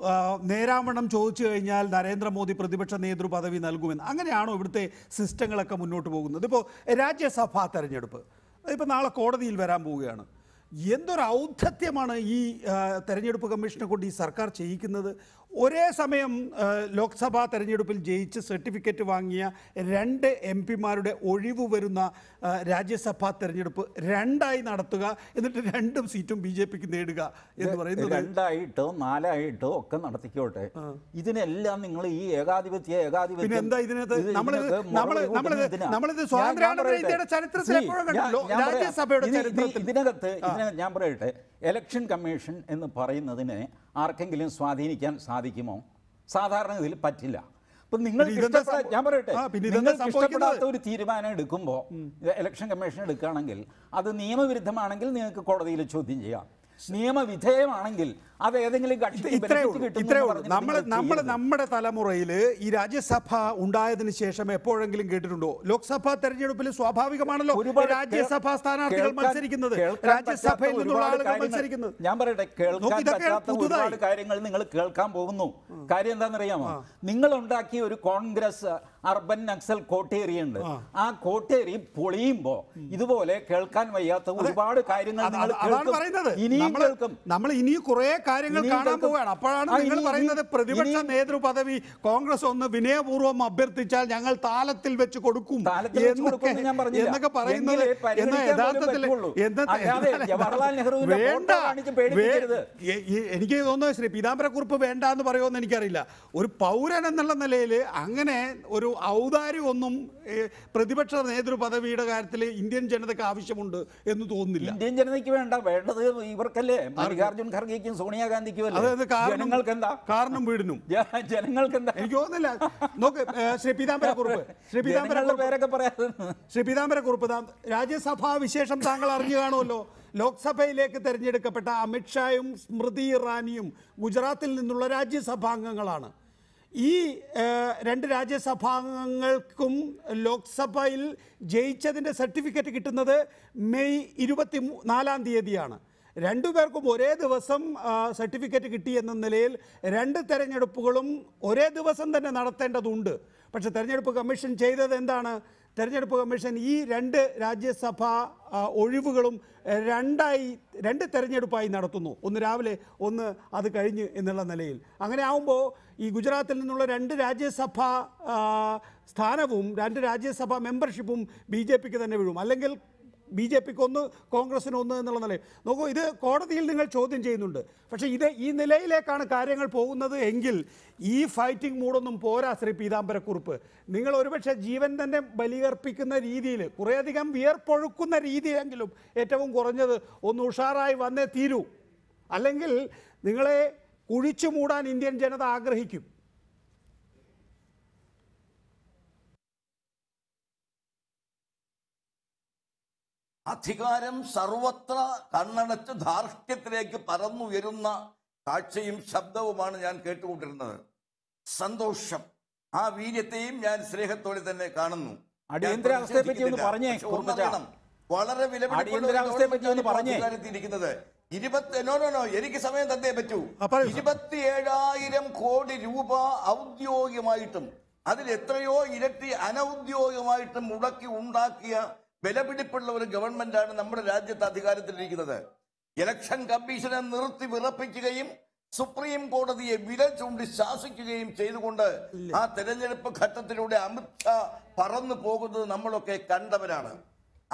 നേരാവണ്ണം ചോദിച്ചു കഴിഞ്ഞാൽ നരേന്ദ്രമോദി പ്രതിപക്ഷ നേതൃപദവി നൽകുമെന്ന്. അങ്ങനെയാണോ ഇവിടുത്തെ സിസ്റ്റങ്ങളൊക്കെ മുന്നോട്ട് പോകുന്നത്? ഇപ്പോൾ രാജ്യസഭാ തെരഞ്ഞെടുപ്പ് ഇപ്പോൾ നാളെ കോടതിയിൽ വരാൻ പോവുകയാണ്. എന്തൊരു ഔദ്ധത്യമാണ് ഈ തെരഞ്ഞെടുപ്പ് കമ്മീഷനെ കൊണ്ട് ഈ സർക്കാർ ചെയ്യിക്കുന്നത്. ഒരേ സമയം ലോക്സഭാ തെരഞ്ഞെടുപ്പിൽ ജയിച്ച് സർട്ടിഫിക്കറ്റ് വാങ്ങിയ 2 MP-മാരുടെ ഒഴിവ് വരുന്ന രാജ്യസഭാ തെരഞ്ഞെടുപ്പ് രണ്ടായി നടത്തുക, എന്നിട്ട് 2 സീറ്റും BJP-ക്ക് നേടുക എന്ന് പറയുന്നത്. രണ്ടായിട്ടോ നാലായിട്ടോ ഒക്കെ നടത്തിക്കോട്ടെ, ഇതിനെല്ലാം നിങ്ങൾ ഈ ഏകാധിപത്യം എന്താ ഇതിനകത്ത്? നമ്മളിത് സ്വാതന്ത്ര്യ ഇന്ത്യയുടെ ചരിത്രത്തിൽ എപ്പോഴും കണ്ടല്ലോ, രാജ്യസഭയുടെ ചരിത്രത്തിൽ. ഇതിനകത്ത് ഞാൻ പറയട്ടെ, ഇലക്ഷൻ കമ്മീഷൻ എന്ന് പറയുന്നതിനെ ആർക്കെങ്കിലും സ്വാധീനിക്കാൻ സാധിക്കുമോ? സാധാരണ ഇതിൽ പറ്റില്ല. അപ്പം നിങ്ങൾ ഞാൻ പറയട്ടെ, നിങ്ങൾക്ക് ഇഷ്ടപ്പെടാത്ത ഒരു തീരുമാനം എടുക്കുമ്പോൾ ഇലക്ഷൻ കമ്മീഷൻ എടുക്കുകയാണെങ്കിൽ അത് നിയമവിരുദ്ധമാണെങ്കിൽ നിങ്ങൾക്ക് കോടതിയിൽ ചോദ്യം ചെയ്യാം, നിയമവിധേയമാണെങ്കിൽ അത് ഏതെങ്കിലും നമ്മുടെ തലമുറയിൽ ഈ രാജ്യസഭ ഉണ്ടായതിനു ശേഷം എപ്പോഴെങ്കിലും കേട്ടിട്ടുണ്ടോ? ലോക്സഭാ തെരഞ്ഞെടുപ്പിൽ സ്വാഭാവികമാണല്ലോ രാജ്യസഭാ സ്ഥാനാർത്ഥികൾ മത്സരിക്കുന്നത്, രാജ്യസഭയിൽ നിന്നുള്ള ആളുകൾ മത്സരിക്കുന്നത്. ഞാൻ പറയട്ടെ, കേൾക്കാൻ പറ്റാത്ത ഒരുപാട് കാര്യങ്ങൾ നിങ്ങൾ കേൾക്കാൻ പോകുന്നു. കാര്യം എന്താണെന്നറിയാമോ? നിങ്ങൾ ഉണ്ടാക്കിയ ഒരു കോൺഗ്രസ് അർബൻ നക്സൽ കോട്ടേരി ഉണ്ട്. ആ കോട്ടേരി പൊളിയുമ്പോൾ ഇതുപോലെ കേൾക്കാൻ വയ്യാത്ത ഒരുപാട് കാര്യങ്ങൾ ഇനിയും കേൾക്കും. നമ്മൾ ഇനി കുറേ കാര്യങ്ങൾ കാണാൻ പോവുകയാണ്. അപ്പോഴാണ് നിങ്ങൾ പറയുന്നത് പ്രതിപക്ഷ നേതൃ പദവി കോൺഗ്രസ് ഒന്ന് വിനയപൂർവ്വം അഭ്യർത്ഥിച്ചാൽ ഞങ്ങൾ താലത്തിൽ വെച്ച് കൊടുക്കും എന്നൊക്കെ പറയുന്നത്. എനിക്ക് തോന്നുന്നത് ശ്രീ പീതാംബരക്കുറുപ്പ് വേണ്ട എന്ന് പറയുമെന്ന് എനിക്കറിയില്ല. ഒരു പൗരൻ എന്നുള്ള നിലയിൽ അങ്ങനെ ഒരു ഔദാര്യമൊന്നും പ്രതിപക്ഷ നേതൃ പദവിയുടെ കാര്യത്തിൽ ഇന്ത്യൻ ജനതയ്ക്ക് ആവശ്യമുണ്ട് എന്ന് തോന്നുന്നില്ല. ഇന്ത്യൻ ജനതയ്ക്ക് വേണ്ട, വേണ്ടത് ഇവർക്കല്ലേ, മല്ലികാർജുൻ ഖർഗെക്കും സോണിയാഗാന്ധിക്കും അല്ലേ. കാരണം വീടിനും ജനങ്ങൾക്ക് എന്താ? എനിക്ക് തോന്നുന്നില്ല. നോക്ക് ശ്രീ പീതാംബരക്കുറുപ്പ് രാജ്യസഭാ വിശേഷം താങ്കൾ അറിഞ്ഞു കാണുമല്ലോ. ലോക്സഭയിലേക്ക് തെരഞ്ഞെടുക്കപ്പെട്ട അമിത്ഷായും സ്മൃതി ഇറാനിയും ഗുജറാത്തിൽ നിന്നുള്ള രാജ്യസഭാംഗങ്ങളാണ്. ഈ 2 രാജ്യസഭാംഗങ്ങൾക്കും ലോക്സഭയിൽ ജയിച്ചതിൻ്റെ സർട്ടിഫിക്കറ്റ് കിട്ടുന്നത് മെയ് 24 തീയതിയാണ്. 2 പേർക്കും ഒരേ ദിവസം സർട്ടിഫിക്കറ്റ് കിട്ടി എന്ന നിലയിൽ 2 തെരഞ്ഞെടുപ്പുകളും ഒരേ ദിവസം തന്നെ നടത്തേണ്ടതുണ്ട്. പക്ഷേ തെരഞ്ഞെടുപ്പ് കമ്മീഷൻ ചെയ്തത് എന്താണ്? തെരഞ്ഞെടുപ്പ് കമ്മീഷൻ ഈ 2 രാജ്യസഭാ ഒഴിവുകളും രണ്ടായി രണ്ട് തെരഞ്ഞെടുപ്പായി നടത്തുന്നു, ഒന്ന് രാവിലെ ഒന്ന് അത് കഴിഞ്ഞ് എന്നുള്ള നിലയിൽ. അങ്ങനെ ആവുമ്പോൾ ഈ ഗുജറാത്തിൽ നിന്നുള്ള രണ്ട് രാജ്യസഭാ സ്ഥാനവും രണ്ട് രാജ്യസഭാ മെമ്പർഷിപ്പും ബി ജെ പിക്ക് തന്നെ വീഴും, അല്ലെങ്കിൽ ബി ജെ പിക്ക് ഒന്ന് കോൺഗ്രസിനൊന്ന് എന്നുള്ള നിലയിൽ. നോക്കൂ, ഇത് കോടതിയിൽ നിങ്ങൾ ചോദ്യം ചെയ്യുന്നുണ്ട്, പക്ഷേ ഇത് ഈ നിലയിലേക്കാണ് കാര്യങ്ങൾ പോകുന്നത് എങ്കിൽ ഈ ഫൈറ്റിംഗ് മൂടൊന്നും പോരാ. ശ്രീ പീതാംബരക്കുറുപ്പ്, നിങ്ങൾ ഒരുപക്ഷെ ജീവൻ തന്നെ ബലിയർപ്പിക്കുന്ന രീതിയിൽ കുറേയധികം വിയർപ്പൊഴുക്കുന്ന രീതിയിലെങ്കിലും ഏറ്റവും കുറഞ്ഞത് ഒന്ന് ഉഷാറായി വന്നേ തീരൂ, അല്ലെങ്കിൽ നിങ്ങളെ കുഴിച്ചു മൂടാൻ ഇന്ത്യൻ ജനത ആഗ്രഹിക്കും. അധികാരം സർവത്ര കണ്ണടച്ച് ധാർഷ്ട്യത്തിലേക്ക് പറന്നുയരുന്ന കാഴ്ചയും ശബ്ദവുമാണ് ഞാൻ കേട്ടുകൊണ്ടിരുന്നത്. സന്തോഷം, ആ വീര്യത്തെയും ഞാൻ സ്നേഹത്തോടെ തന്നെ കാണുന്നു. വളരെ വിലപിടിക്കുന്നത് 27,000 കോടി രൂപ ഔദ്യോഗികമായിട്ടും അതിൽ എത്രയോ ഇരട്ടി അനൌദ്യോഗികമായിട്ടും മുടക്കി ഉണ്ടാക്കിയ വിലപിടിപ്പുള്ള ഒരു ഗവൺമെന്റാണ് നമ്മുടെ രാജ്യത്ത് അധികാരത്തിലിരിക്കുന്നത്. ഇലക്ഷൻ കമ്മീഷനെ നിർത്തി വിറപ്പിക്കുകയും സുപ്രീം കോടതിയെ വിരൽ ചൂണ്ടി ശാസിക്കുകയും ചെയ്തുകൊണ്ട് ആ തെരഞ്ഞെടുപ്പ് ഘട്ടത്തിലൂടെ അമിത്ഷാ പറന്നു പോകുന്നത് നമ്മളൊക്കെ കണ്ടവരാണ്.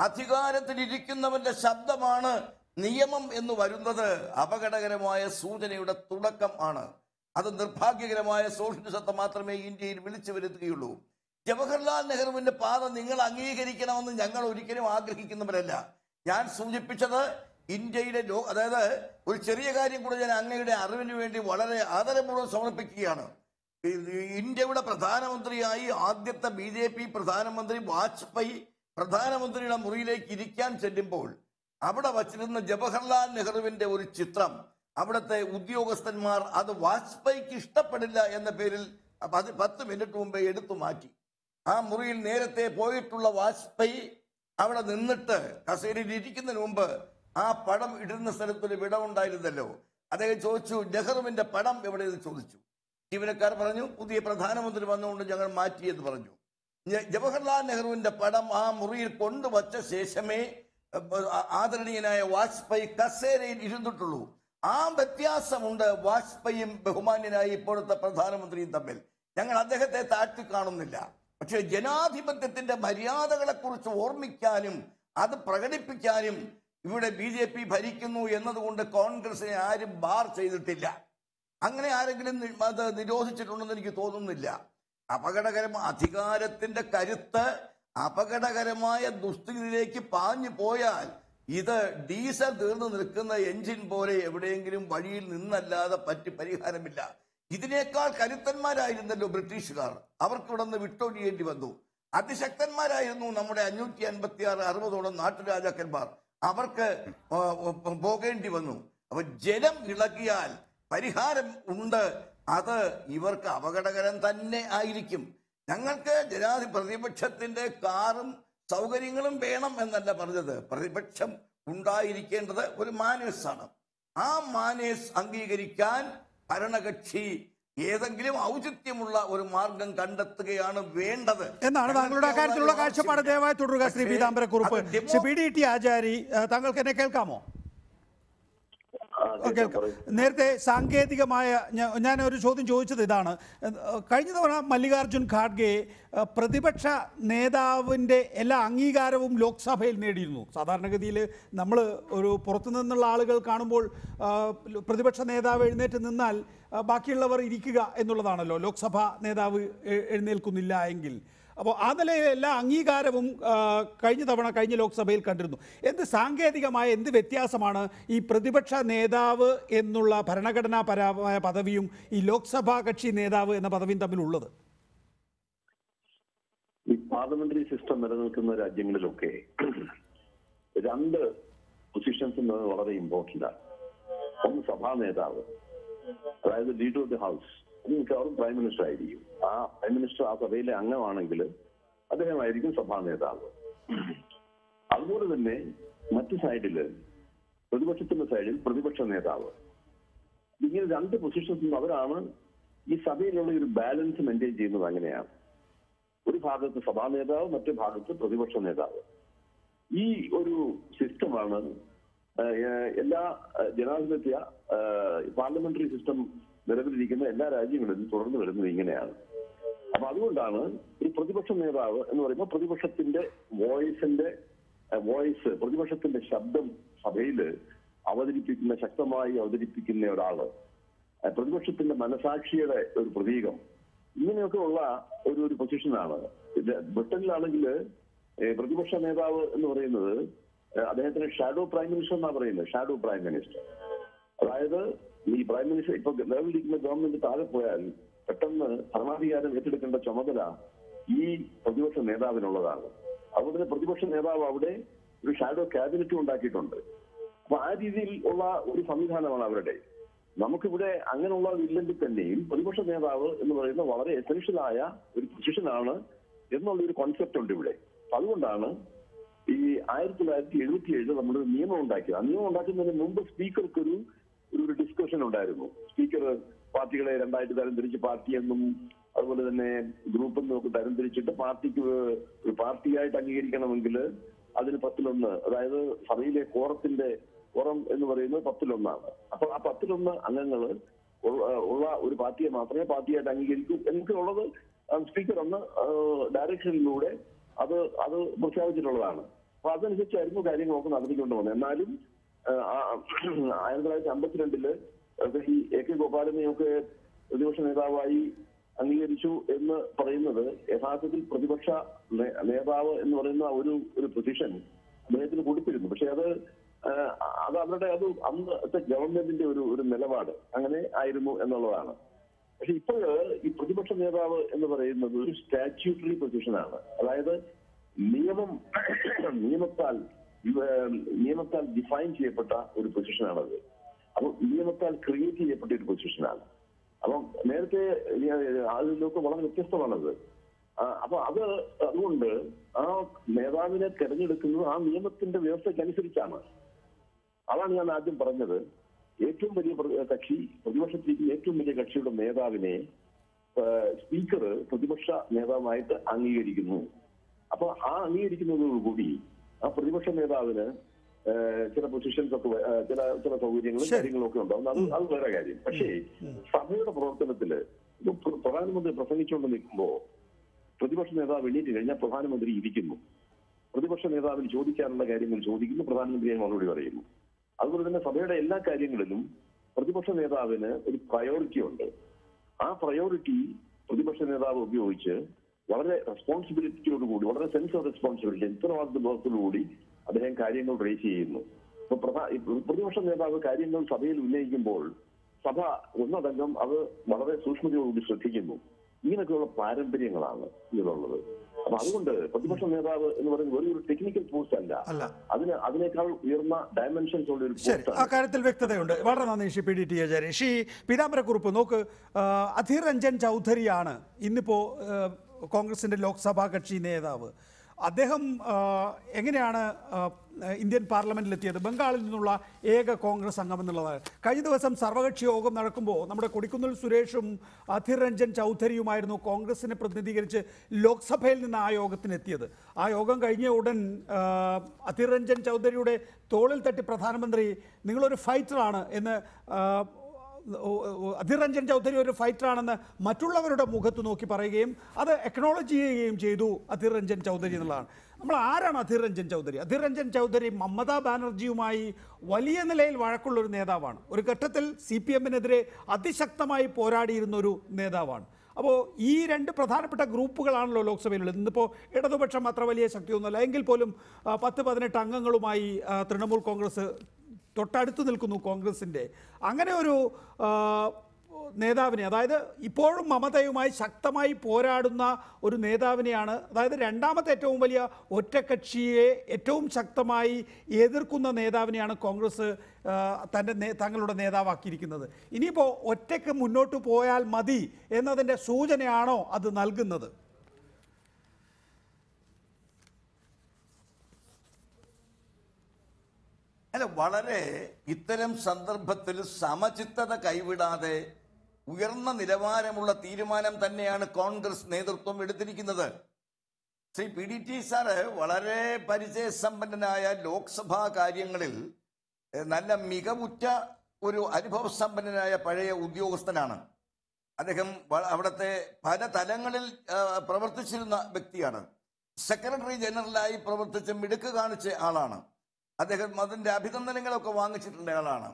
അധികാരത്തിലിരിക്കുന്നവന്റെ ശബ്ദമാണ് നിയമം എന്ന് വരുന്നത് അപകടകരമായ സൂചനയുടെ തുടക്കം ആണ്. അത് നിർഭാഗ്യകരമായ സോഷ്യലിസത്തെ മാത്രമേ ഇന്ത്യയിൽ വിളിച്ചു വരുത്തുകയുള്ളൂ. ജവഹർലാൽ നെഹ്റുവിന്റെ പാത നിങ്ങൾ അംഗീകരിക്കണമെന്ന് ഞങ്ങൾ ഒരിക്കലും ആഗ്രഹിക്കുന്നവരല്ല. ഞാൻ സൂചിപ്പിച്ചത് ഇന്ത്യയുടെ അതായത് ഒരു ചെറിയ കാര്യം കൂടെ ഞാൻ അങ്ങയുടെ അറിവിന് വേണ്ടി വളരെ ആദരപൂർവ്വം സമർപ്പിക്കുകയാണ്. ഇന്ത്യയുടെ പ്രധാനമന്ത്രിയായി ആദ്യത്തെ ബി ജെ പി പ്രധാനമന്ത്രി വാജ്പേയി പ്രധാനമന്ത്രിയുടെ മുറിയിലേക്ക് ഇരിക്കാൻ ചെല്ലുമ്പോൾ അവിടെ വച്ചിരുന്ന ജവഹർലാൽ നെഹ്റുവിന്റെ ഒരു ചിത്രം അവിടുത്തെ ഉദ്യോഗസ്ഥന്മാർ അത് വാജ്പേയിക്ക് ഇഷ്ടപ്പെടില്ല എന്ന പേരിൽ 10 മിനിറ്റ് മുമ്പേ എടുത്തു മാറ്റി. ആ മുറിയിൽ നേരത്തെ പോയിട്ടുള്ള വാജ്പേയി അവിടെ നിന്നിട്ട് കസേരയിൽ ഇരിക്കുന്നതിന് മുമ്പ് ആ പടം ഇടുന്ന സ്ഥലത്തൊരു വിടവുണ്ടായിരുന്നല്ലോ, അദ്ദേഹം ചോദിച്ചു നെഹ്റുവിന്റെ പടം എവിടെയെന്ന് ചോദിച്ചു. ജീവനക്കാർ പറഞ്ഞു പുതിയ പ്രധാനമന്ത്രി വന്നുകൊണ്ട് ഞങ്ങൾ മാറ്റിയെന്ന് പറഞ്ഞു. ജവഹർലാൽ നെഹ്റുവിന്റെ പടം ആ മുറിയിൽ കൊണ്ടുവച്ച ശേഷമേ ആദരണീയനായ വാജ്പേയി കസേരയിൽ ഇരുന്നിട്ടുള്ളൂ. ആ വ്യത്യാസമുണ്ട് വാജ്പേയിയും ബഹുമാന്യനായി ഇപ്പോഴത്തെ പ്രധാനമന്ത്രിയും തമ്മിൽ. ഞങ്ങൾ അദ്ദേഹത്തെ താഴ്ത്തി കാണുന്നില്ല, പക്ഷേ ജനാധിപത്യത്തിന്റെ മര്യാദകളെ കുറിച്ച് ഓർമ്മിക്കാനും അത് പ്രകടിപ്പിക്കാനും ഇവിടെ ബി ജെ പി ഭരിക്കുന്നു എന്നതുകൊണ്ട് കോൺഗ്രസിനെ ആരും ബാർ ചെയ്തിട്ടില്ല. അങ്ങനെ ആരെങ്കിലും അത് നിരോധിച്ചിട്ടുണ്ടെന്ന് എനിക്ക് തോന്നുന്നില്ല. അപകടകരമായ അധികാരത്തിന്റെ കരുത്ത് അപകടകരമായ ദുസ്ഥിതിയിലേക്ക് പാഞ്ഞു പോയാൽ ഇത് ഡീസൽ തീർന്നു നിൽക്കുന്ന എഞ്ചിൻ പോലെ എവിടെയെങ്കിലും വഴിയിൽ നിന്നല്ലാതെ പറ്റി പരിഹാരമില്ല. ഇതിനേക്കാൾ കരുത്തന്മാരായിരുന്നല്ലോ ബ്രിട്ടീഷുകാർ, അവർക്കിവിടെ നിന്ന് വിട്ടൊഴിയേണ്ടി വന്നു. അതിശക്തന്മാരായിരുന്നു നമ്മുടെ 556-60 നാട്ടുരാജാക്കന്മാർ, അവർക്ക് പോകേണ്ടി വന്നു. അപ്പൊ ജലം ഇളകിയാൽ പരിഹാരം ഉണ്ട്, അത് ഇവർക്ക് അപകടകരം തന്നെ ആയിരിക്കും. ഞങ്ങൾക്ക് പ്രതിപക്ഷത്തിന്റെ കാറും സൗകര്യങ്ങളും വേണം എന്നല്ല പറഞ്ഞത്, പ്രതിപക്ഷം ഉണ്ടായിരിക്കേണ്ടത് ഒരു മാനേഴ്സാണ്. ആ മാനേഴ്സ് അംഗീകരിക്കാൻ ഭരണകക്ഷി ഏതെങ്കിലും ഔചിത്യമുള്ള ഒരു മാർഗം കണ്ടെത്തുകയാണ് വേണ്ടത് എന്നാണ് താങ്കളുടെ കാര്യത്തിലുള്ള കാഴ്ചപ്പാട്. ദയവായി തുടരുക ശ്രീ പീതാംബരക്കുറുപ്പ്. ശ്രീ പി.ഡി.ടി. ആചാരി, താങ്കൾക്ക് എന്നെ കേൾക്കാമോ? നേരത്തെ സാങ്കേതികമായ ഞാനൊരു ചോദ്യം ചോദിച്ചത് ഇതാണ്. കഴിഞ്ഞ തവണ മല്ലികാർജുൻ ഖാർഗെ പ്രതിപക്ഷ നേതാവിൻ്റെ എല്ലാ അംഗീകാരവും ലോക്സഭയിൽ നേടിയിരുന്നു. സാധാരണഗതിയിൽ നമ്മൾ ഒരു പുറത്തു നിന്നുള്ള ആളുകൾ കാണുമ്പോൾ പ്രതിപക്ഷ നേതാവ് എഴുന്നേറ്റ് നിന്നാൽ ബാക്കിയുള്ളവർ ഇരിക്കുക എന്നുള്ളതാണല്ലോ, ലോക്സഭാ നേതാവ് എഴുന്നേൽക്കുന്നില്ല എങ്കിൽ. അപ്പോൾ ആ നിലയിൽ എല്ലാ അംഗീകാരവും കഴിഞ്ഞ തവണ കഴിഞ്ഞ ലോക്സഭയിൽ കണ്ടിരുന്നു. എന്ത് സാങ്കേതികമായ എന്ത് വ്യത്യാസമാണ് ഈ പ്രതിപക്ഷ നേതാവ് എന്നുള്ള ഭരണഘടനാപരമായ പദവിയും ഈ ലോക്സഭാ കക്ഷി നേതാവ് എന്ന പദവിയും തമ്മിലുള്ളത്? ഈ പാർലമെന്ററി സിസ്റ്റം നിലനിൽക്കുന്ന രാജ്യങ്ങളിലൊക്കെ രണ്ട് പൊസിഷൻസ് വളരെ ഇമ്പോർട്ടൻ്റ് ആണ്. ഒന്ന് സഭാ നേതാവ്, അതായത് ലീഡർ ഓഫ് ദി ഹൗസ്, മിക്കവാറും പ്രൈം മിനിസ്റ്റർ ആയിരിക്കും. ആ പ്രൈം മിനിസ്റ്റർ ആ സഭയിലെ അംഗമാണെങ്കിൽ അദ്ദേഹമായിരിക്കും സഭാ നേതാവ്. അതുപോലെ തന്നെ മറ്റു സൈഡില് പ്രതിപക്ഷത്തിന്റെ സൈഡിൽ പ്രതിപക്ഷ നേതാവ്. ഇങ്ങനെ രണ്ട് പൊസിഷൻസും അവരാണ് ഈ സഭയിലുള്ള ഒരു ബാലൻസ് മെയിൻറ്റെയിൻ ചെയ്യുന്നത്. അങ്ങനെയാണ് ഒരു ഭാഗത്ത് സഭാ നേതാവ്, മറ്റു ഭാഗത്ത് പ്രതിപക്ഷ നേതാവ്. ഈ ഒരു സിസ്റ്റമാണ് എല്ലാ ജനാധിപത്യ പാർലമെന്ററി സിസ്റ്റം നിലവിലിരിക്കുന്ന എല്ലാ രാജ്യങ്ങളിലും തുടർന്ന് വരുന്നത് ഇങ്ങനെയാണ്. അപ്പൊ അതുകൊണ്ടാണ് ഒരു പ്രതിപക്ഷ നേതാവ് എന്ന് പറയുമ്പോൾ പ്രതിപക്ഷത്തിന്റെ വോയിസ് പ്രതിപക്ഷത്തിന്റെ ശബ്ദം സഭയിൽ അവതരിപ്പിക്കുന്ന, ശക്തമായി അവതരിപ്പിക്കുന്ന ഒരാള്, പ്രതിപക്ഷത്തിന്റെ മനസാക്ഷിയുടെ ഒരു പ്രതീകം, ഇങ്ങനെയൊക്കെ ഉള്ള ഒരു പൊസിഷനാണ്. ബ്രിട്ടനിലാണെങ്കിൽ പ്രതിപക്ഷ നേതാവ് എന്ന് പറയുന്നത് അദ്ദേഹത്തിന് ഷാഡോ പ്രൈം മിനിസ്റ്റർ എന്നാണ് പറയുന്നത്. ഷാഡോ പ്രൈം മിനിസ്റ്റർ, അതായത് ഈ പ്രൈം മിനിസ്റ്റർ ഇപ്പൊ നിലവിലിരിക്കുന്ന ഗവൺമെന്റ് താഴെ പോയാൽ പെട്ടെന്ന് ഭരണാധികാരം ഏറ്റെടുക്കേണ്ട ചുമതല ഈ പ്രതിപക്ഷ നേതാവിനുള്ളതാണ്. അതുകൊണ്ട് തന്നെ പ്രതിപക്ഷ നേതാവ് അവിടെ ഒരു ഷാഡോ ക്യാബിനറ്റ് ഉണ്ടാക്കിയിട്ടുണ്ട്. അപ്പൊ ആ രീതിയിൽ ഉള്ള ഒരു സംവിധാനമാണ് അവരുടെ. നമുക്കിവിടെ അങ്ങനെയുള്ള ഇല്ലെങ്കിൽ തന്നെയും പ്രതിപക്ഷ നേതാവ് എന്ന് പറയുന്ന വളരെ എസെൻഷ്യലായ ഒരു പൊസിഷനാണ് എന്നുള്ളൊരു കോൺസെപ്റ്റ് ഉണ്ട് ഇവിടെ. അപ്പൊ അതുകൊണ്ടാണ് ഈ 1977 നമ്മളൊരു നിയമം ഉണ്ടാക്കിയത്. ആ നിയമം ഉണ്ടാക്കുന്നതിന് മുമ്പ് സ്പീക്കർക്കൊരു ഒരു ഡിസ്കഷൻ ഉണ്ടായിരുന്നു. സ്പീക്കർ പാർട്ടികളെ രണ്ടായിട്ട് തരംതിരിച്ച്, പാർട്ടി എന്നും അതുപോലെ തന്നെ ഗ്രൂപ്പ് എന്നും ഒക്കെ തരംതിരിച്ചിട്ട്, പാർട്ടിക്ക് ഒരു പാർട്ടിയായിട്ട് അംഗീകരിക്കണമെങ്കിൽ അതിന് 10-1, അതായത് സഭയിലെ കോറം എന്ന് പറയുന്നത് 10-1. അപ്പൊ ആ 10-1 അംഗങ്ങൾ ഉള്ള ഒരു പാർട്ടിയെ മാത്രമേ പാർട്ടിയായിട്ട് അംഗീകരിക്കൂ എന്നൊക്കെയുള്ളത് സ്പീക്കർ അന്ന് ഡയറക്ഷനിലൂടെ അത് പ്രഖ്യാപിച്ചിട്ടുള്ളതാണ്. അപ്പൊ അതനുസരിച്ചായിരുന്നു കാര്യങ്ങളൊക്കെ നടത്തിക്കൊണ്ട് പോകുന്നത്. എന്നാലും 1952 ഈ A.K. ഗോപാലനെയൊക്കെ പ്രതിപക്ഷ നേതാവായി അംഗീകരിച്ചു എന്ന് പറയുന്നത് യഥാർത്ഥത്തിൽ പ്രതിപക്ഷ നേതാവ് എന്ന് പറയുന്ന ഒരു പൊസിഷൻ അദ്ദേഹത്തിന് കൊടുത്തിരുന്നു. പക്ഷെ അത് അവരുടെ അന്നത്തെ ഗവൺമെന്റിന്റെ ഒരു നിലപാട് അങ്ങനെ ആയിരുന്നു എന്നുള്ളതാണ്. പക്ഷെ ഇപ്പോൾ ഈ പ്രതിപക്ഷ നേതാവ് എന്ന് പറയുന്നത് ഒരു സ്റ്റാറ്റ്യൂട്ടറി പൊസിഷനാണ്. അതായത് നിയമത്താൽ ഡിഫൈൻ ചെയ്യപ്പെട്ട ഒരു പൊസിഷനാണത്. അപ്പം നിയമത്താൽ ക്രിയേറ്റ് ചെയ്യപ്പെട്ട ഒരു പൊസിഷനാണ്. അപ്പം നേരത്തെ ആളുകൾക്ക് വളരെ വ്യത്യസ്തമാണത്. അപ്പൊ അതുകൊണ്ട് ആ നേതാവിനെ തെരഞ്ഞെടുക്കുന്നത് ആ നിയമത്തിന്റെ വ്യവസ്ഥയ്ക്കനുസരിച്ചാണ്. അതാണ് ഞാൻ ആദ്യം പറഞ്ഞത്. ഏറ്റവും വലിയ കക്ഷി, പ്രതിപക്ഷത്തിരിക്കുന്ന ഏറ്റവും വലിയ കക്ഷിയുടെ നേതാവിനെ സ്പീക്കർ പ്രതിപക്ഷ നേതാവായിട്ട് അംഗീകരിക്കുന്നു. അപ്പൊ ആ അംഗീകരിക്കുന്നതോടുകൂടി ആ പ്രതിപക്ഷ നേതാവിന് ചില പൊസിഷൻസ് ഒക്കെ, ചില സൗകര്യങ്ങളും കാര്യങ്ങളൊക്കെ ഉണ്ടാവും. അത് വേറെ കാര്യം. പക്ഷേ സഭയുടെ പ്രവർത്തനത്തില് പ്രധാനമന്ത്രി പ്രസംഗിച്ചുകൊണ്ട് നിൽക്കുമ്പോൾ പ്രതിപക്ഷ നേതാവ് എണീറ്റ് കഴിഞ്ഞാൽ പ്രധാനമന്ത്രി ഇരിക്കുന്നു. പ്രതിപക്ഷ നേതാവിന് ചോദിക്കാനുള്ള കാര്യങ്ങൾ ചോദിക്കുന്നു, പ്രധാനമന്ത്രിയെ മറുപടി പറയുന്നു. അതുപോലെ തന്നെ സഭയുടെ എല്ലാ കാര്യങ്ങളിലും പ്രതിപക്ഷ നേതാവിന് ഒരു പ്രയോറിറ്റി ഉണ്ട്. ആ പ്രയോറിറ്റി പ്രതിപക്ഷ നേതാവ് ഉപയോഗിച്ച് വളരെ റെസ്പോൺസിബിലിറ്റിയോടുകൂടി, വളരെ സെൻസ് ഓഫ് റെസ്പോൺസിബിലിറ്റി, ഉത്തരവാദിത്വ ബോധത്തോടുകൂടി അദ്ദേഹം കാര്യങ്ങൾ റേസ് ചെയ്യുന്നു. ഇപ്പൊ പ്രതിപക്ഷ നേതാവ് കാര്യങ്ങൾ സഭയിൽ ഉന്നയിക്കുമ്പോൾ സഭ ഒന്നടങ്കം അത് വളരെ സൂക്ഷ്മതയോടുകൂടി ശ്രദ്ധിക്കുന്നു. ഇങ്ങനെയൊക്കെയുള്ള പാരമ്പര്യങ്ങളാണ് ഇതിലുള്ളത്. അപ്പൊ അതുകൊണ്ട് പ്രതിപക്ഷ നേതാവ് എന്ന് പറയുന്നത് ഒരു ടെക്നിക്കൽ പോസ്റ്റ് അല്ല, അതിനേക്കാൾ ഉയർന്ന ഡയമെൻഷൻസ് ഉള്ള ഒരു പോസ്റ്റ്. ആ കാര്യത്തിൽ വ്യക്തതയുണ്ട്. വളരെ നന്ദി P.D.T. ആചാര്യ. ശ്രീ പീതാംബരക്കുറുപ്പ്, നോക്ക്, അധീർ രഞ്ജൻ ചൗധരിയാണ് ഇന്നിപ്പോ കോൺഗ്രസിന്റെ ലോക്സഭാ കക്ഷി നേതാവ്. അദ്ദേഹം എങ്ങനെയാണ് ഇന്ത്യൻ പാർലമെന്റിലെത്തിയത്? ബംഗാളിൽ നിന്നുള്ള ഏക കോൺഗ്രസ് അംഗം എന്നുള്ളതാണ്. കഴിഞ്ഞ ദിവസം സർവകക്ഷി യോഗം നടക്കുമ്പോൾ നമ്മുടെ കൊടിക്കുന്നിൽ സുരേഷും അധീർ രഞ്ജൻ ചൗധരിയുമായിരുന്നു കോൺഗ്രസിനെ പ്രതിനിധീകരിച്ച് ലോക്സഭയിൽ നിന്ന് ആ യോഗത്തിനെത്തിയത്. ആ യോഗം കഴിഞ്ഞ ഉടൻ അധീർ രഞ്ജൻ ചൗധരിയുടെ തോളിൽ തട്ടി പ്രധാനമന്ത്രി നിങ്ങളൊരു ഫൈറ്ററാണ് എന്ന്, അധീർ രഞ്ജൻ ചൗധരി ഒരു ഫൈറ്ററാണെന്ന് മറ്റുള്ളവരുടെ മുഖത്ത് നോക്കി പറയുകയും അത് അക്നോളജ് ചെയ്യുകയും ചെയ്തു അധീർ രഞ്ജൻ ചൗധരി എന്നുള്ളതാണ്. നമ്മൾ ആരാണ് അധീർ രഞ്ജൻ ചൗധരി? അധീർ രഞ്ജൻ ചൗധരി മമതാ ബാനർജിയുമായി വലിയ നിലയിൽ വഴക്കുള്ളൊരു നേതാവാണ്. ഒരു ഘട്ടത്തിൽ CPM-നെതിരെ അതിശക്തമായി പോരാടിയിരുന്നൊരു നേതാവാണ്. അപ്പോൾ ഈ രണ്ട് പ്രധാനപ്പെട്ട ഗ്രൂപ്പുകളാണല്ലോ ലോക്സഭയിലുള്ളത്. ഇന്നിപ്പോൾ ഇടതുപക്ഷം അത്ര വലിയ ശക്തിയൊന്നുമല്ല എങ്കിൽ പോലും 10-18 അംഗങ്ങളുമായി തൃണമൂൽ കോൺഗ്രസ് തൊട്ടടുത്ത് നിൽക്കുന്നു കോൺഗ്രസിൻ്റെ. അങ്ങനെ ഒരു നേതാവിനെ, അതായത് ഇപ്പോഴും മമതയുമായി ശക്തമായി പോരാടുന്ന ഒരു നേതാവിനെയാണ്, അതായത് രണ്ടാമത്തെ ഏറ്റവും വലിയ ഒറ്റക്കക്ഷിയെ ഏറ്റവും ശക്തമായി എതിർക്കുന്ന നേതാവിനെയാണ് കോൺഗ്രസ് തങ്ങളുടെ നേതാവാക്കിയിരിക്കുന്നത്. ഇനിയിപ്പോൾ ഒറ്റയ്ക്ക് മുന്നോട്ട് പോയാൽ മതി എന്നതിൻ്റെ സൂചനയാണോ അത് നൽകുന്നത്? അല്ല, വളരെ ഇത്തരം സന്ദർഭത്തിൽ സമചിത്തത കൈവിടാതെ ഉയർന്ന നിലവാരമുള്ള തീരുമാനം തന്നെയാണ് കോൺഗ്രസ് നേതൃത്വം എടുത്തിരിക്കുന്നത്. ശ്രീ P.D.T. സാറ് വളരെ പരിചയസമ്പന്നനായ ലോക്സഭാ കാര്യങ്ങളിൽ നല്ല മികവുറ്റ ഒരു അനുഭവസമ്പന്നനായ പഴയ ഉദ്യോഗസ്ഥനാണ് അദ്ദേഹം. അവിടുത്തെ പല തലങ്ങളിൽ പ്രവർത്തിച്ചിരുന്ന വ്യക്തിയാണ്. സെക്രട്ടറി ജനറലായി പ്രവർത്തിച്ച് മിടുക്ക് കാണിച്ച ആളാണ് അദ്ദേഹം. അതിൻ്റെ അഭിനന്ദനങ്ങളൊക്കെ വാങ്ങിച്ചിട്ടുള്ള ആളാണ്.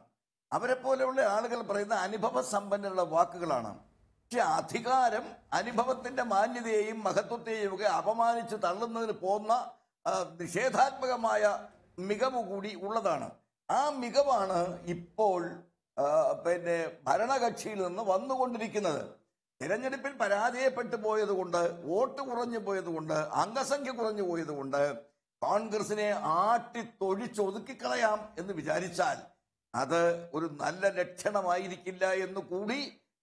അവരെ പോലെയുള്ള ആളുകൾ പറയുന്ന അനുഭവ സമ്പന്നരുടെ വാക്കുകളാണ്. പക്ഷെ അധികാരം അനുഭവത്തിന്റെ മാന്യതയെയും മഹത്വത്തെയും ഒക്കെ അപമാനിച്ച് തള്ളുന്നതിന് പോകുന്ന നിഷേധാത്മകമായ മികവ് കൂടി ഉള്ളതാണ്. ആ മികവാണ് ഇപ്പോൾ ഭരണകക്ഷിയിൽ നിന്ന് വന്നുകൊണ്ടിരിക്കുന്നത്. തിരഞ്ഞെടുപ്പിൽ പരാജയപ്പെട്ടു പോയതുകൊണ്ട്, വോട്ട് കുറഞ്ഞു പോയതുകൊണ്ട്, അംഗസംഖ്യ കുറഞ്ഞു പോയതുകൊണ്ട് കോൺഗ്രസിനെ ആട്ടി തൊഴിച്ചൊതുക്കിക്കളയാം എന്ന് വിചാരിച്ചാൽ അത് ഒരു നല്ല ലക്ഷണമായിരിക്കില്ല എന്ന് കൂടി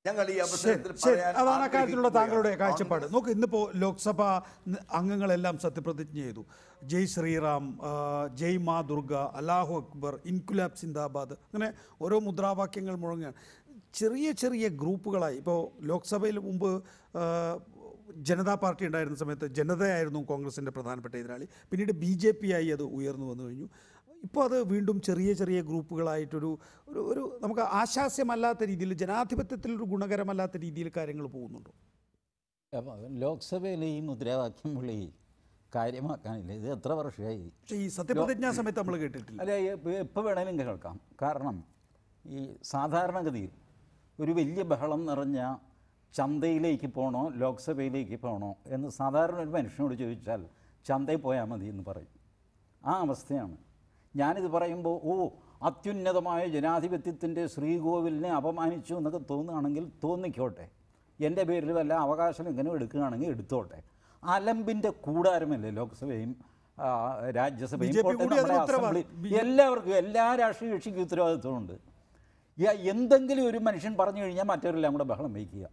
ഞങ്ങൾ ഈ അവസരത്തിൽ പറയാൻ. അതാണ് അക്കാര്യത്തിലുള്ള താങ്കളുടെ കാഴ്ചപ്പാട്. നോക്ക്, ഇന്നിപ്പോ ലോക്സഭാ അംഗങ്ങളെല്ലാം സത്യപ്രതിജ്ഞ ചെയ്തു. ജയ് ശ്രീറാം, ജയ് മാ ദുർഗ, അല്ലാഹു അക്ബർ, ഇൻകുലാബ് സിന്ദാബാദ്, അങ്ങനെ ഓരോ മുദ്രാവാക്യങ്ങൾ മുഴങ്ങുകയാണ്. ചെറിയ ചെറിയ ഗ്രൂപ്പുകളായി. ഇപ്പോൾ ലോക്സഭയിൽ മുമ്പ് ജനതാ പാർട്ടി ഉണ്ടായിരുന്ന സമയത്ത് ജനതയായിരുന്നു കോൺഗ്രസിൻ്റെ പ്രധാനപ്പെട്ട എതിരാളി. പിന്നീട് BJP ആയി അത് ഉയർന്നു വന്നു കഴിഞ്ഞു. ഇപ്പോൾ അത് വീണ്ടും ചെറിയ ചെറിയ ഗ്രൂപ്പുകളായിട്ടൊരു ഒരു ഒരു നമുക്ക് ആശാസ്യമല്ലാത്ത രീതിയിൽ, ജനാധിപത്യത്തിൽ ഒരു ഗുണകരമല്ലാത്ത രീതിയിൽ കാര്യങ്ങൾ പോകുന്നുണ്ടോ? ലോക്സഭയിലെ ഈ മുദ്രാവാക്യം വിളി കാര്യമാക്കാനില്ല. ഇത് എത്ര വർഷമായി? പക്ഷേ ഈ സത്യപ്രതിജ്ഞാ സമയത്ത് നമ്മൾ കേട്ടിട്ടില്ല. അല്ല, എപ്പോൾ വേണമെങ്കിലും കേൾക്കാം. കാരണം ഈ സാധാരണഗതിയിൽ ഒരു വലിയ ബഹളം നിറഞ്ഞ ചന്തയിലേക്ക് പോകണോ ലോക്സഭയിലേക്ക് പോകണോ എന്ന് സാധാരണ ഒരു മനുഷ്യനോട് ചോദിച്ചാൽ ചന്തയിൽ പോയാൽ മതി എന്ന് പറയും. ആ അവസ്ഥയാണ്. ഞാനിത് പറയുമ്പോൾ ഓ അത്യുന്നതമായ ജനാധിപത്യത്തിൻ്റെ ശ്രീകോവിലിനെ അപമാനിച്ചു എന്നൊക്കെ തോന്നുകയാണെങ്കിൽ തോന്നിക്കോട്ടെ. എൻ്റെ പേരിൽ വല്ല അവകാശം ഇങ്ങനെ എടുക്കുകയാണെങ്കിൽ എടുത്തോട്ടെ. അലമ്പിൻ്റെ കൂടാരമല്ലേ ലോക്സഭയും രാജ്യസഭയും അസംബ്ലി. എല്ലാവർക്കും, എല്ലാ രാഷ്ട്രീയ കക്ഷിക്കും ഉത്തരവാദിത്വമുണ്ട്. എന്തെങ്കിലും ഒരു മനുഷ്യൻ പറഞ്ഞു കഴിഞ്ഞാൽ മറ്റവരെല്ലാം കൂടെ ബഹളം വയ്ക്കുക.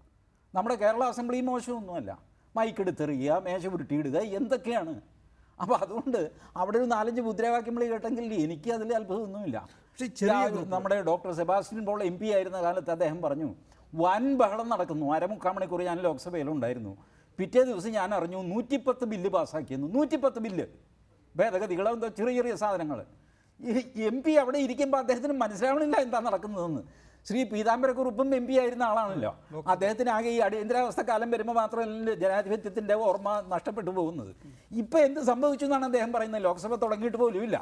നമ്മുടെ കേരള അസംബ്ലി മോശമൊന്നുമല്ല. മൈക്കെടുത്തെറിയുക, മേശ ഉരുട്ടിയിടുക, എന്തൊക്കെയാണ്. അപ്പോൾ അതുകൊണ്ട് അവിടെ ഒരു 4-5 മുദ്രാവാക്യം വിളി കേട്ടെങ്കിൽ എനിക്ക് അതിൽ അത്ഭുതമൊന്നുമില്ല. നമ്മുടെ ഡോക്ടർ സെബാസ്റ്റ്യൻ പോൾ MP ആയിരുന്ന കാലത്ത് അദ്ദേഹം പറഞ്ഞു, വൻ ബഹളം നടക്കുന്നു, അരമുക്കാൽ മണിക്കൂർ ഞാൻ ലോക്സഭയിലുണ്ടായിരുന്നു. പിറ്റേ ദിവസം ഞാൻ അറിഞ്ഞു 110 ബില്ല് പാസ്സാക്കിയെന്നു. 110 ബില്ല് ഭേദഗതികളെന്തോ ചെറിയ ചെറിയ സാധനങ്ങൾ. ഈ MP അവിടെ ഇരിക്കുമ്പോൾ അദ്ദേഹത്തിന് മനസ്സിലാവണില്ല എന്താ നടക്കുന്നതെന്ന്. ശ്രീ പീതാംബരക്കുറുപ്പും MP ആയിരുന്ന ആളാണല്ലോ. അദ്ദേഹത്തിന് ആകെ ഈ അടിയന്തരാവസ്ഥ കാലം വരുമ്പോൾ മാത്രമല്ല ജനാധിപത്യത്തിൻ്റെ ഓർമ്മ നഷ്ടപ്പെട്ടു പോകുന്നത്. ഇപ്പോൾ എന്ത് സംഭവിച്ചു എന്നാണ് അദ്ദേഹം പറയുന്നത്. ലോക്സഭ തുടങ്ങിയിട്ട് പോലും ഇല്ല.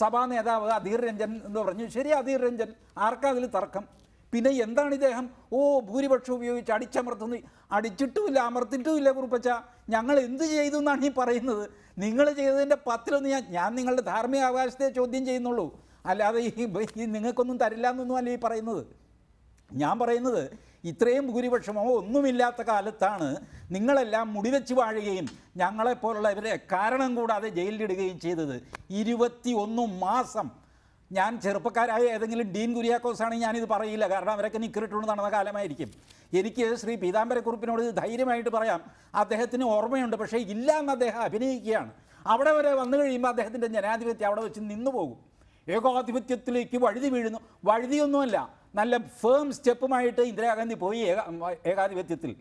സഭാ നേതാവ് അധീർ രഞ്ജൻ എന്ന് പറഞ്ഞു. ശരി, അധീർ രഞ്ജൻ, ആർക്കാ അതിൽ തർക്കം? പിന്നെ എന്താണ് ഇദ്ദേഹം ഓ ഭൂരിപക്ഷം ഉപയോഗിച്ച് അടിച്ചമർത്തുന്നു. അടിച്ചിട്ടുമില്ല, അമർത്തിട്ടുമില്ല കുറുപ്പച്ച. ഞങ്ങൾ എന്ത് ചെയ്തു എന്നാണ് ഈ പറയുന്നത്? നിങ്ങൾ ചെയ്തതിൻ്റെ 10% ഞാൻ നിങ്ങളുടെ ധാർമ്മിക അവകാശത്തെ ചോദ്യം ചെയ്യുന്നുള്ളൂ. അല്ലാതെ ഈ നിങ്ങൾക്കൊന്നും തരില്ല എന്നൊന്നും അല്ല ഈ പറയുന്നത്. ഞാൻ പറയുന്നത് ഇത്രയും ഭൂരിപക്ഷമോ ഒന്നുമില്ലാത്ത കാലത്താണ് നിങ്ങളെല്ലാം മുടിവെച്ച് വാഴുകയും ഞങ്ങളെപ്പോലുള്ളവരെ കാരണം കൂടാതെ ജയിലിലിടുകയും ചെയ്തത്. 21 മാസം ഞാൻ ചെറുപ്പക്കാരായ ഏതെങ്കിലും ഡീൻ കുര്യാക്കോസാണെങ്കിൽ ഞാനിത് പറയില്ല. കാരണം അവരൊക്കെ നിക്കറിട്ടുകൊണ്ട് നടന്ന കാലമായിരിക്കും. എനിക്ക് ശ്രീ പീതാംബരക്കുറുപ്പിനോട് ധൈര്യമായിട്ട് പറയാം, അദ്ദേഹത്തിന് ഓർമ്മയുണ്ട്. പക്ഷേ ഇല്ല എന്ന് അദ്ദേഹം അഭിനയിക്കുകയാണ്. അവിടെ വരെ വന്നു കഴിയുമ്പോൾ അദ്ദേഹത്തിൻ്റെ ജനാധിപത്യം അവിടെ വെച്ച് നിന്നു പോകും. ഏകാധിപത്യത്തിലേക്ക് വഴുതി വീഴുന്നു. വഴുതിയൊന്നുമല്ല, നല്ല ഫേം സ്റ്റെപ്പുമായിട്ട് ഇന്ദിരാഗാന്ധി പോയി ഏകാധിപത്യത്തിൽ.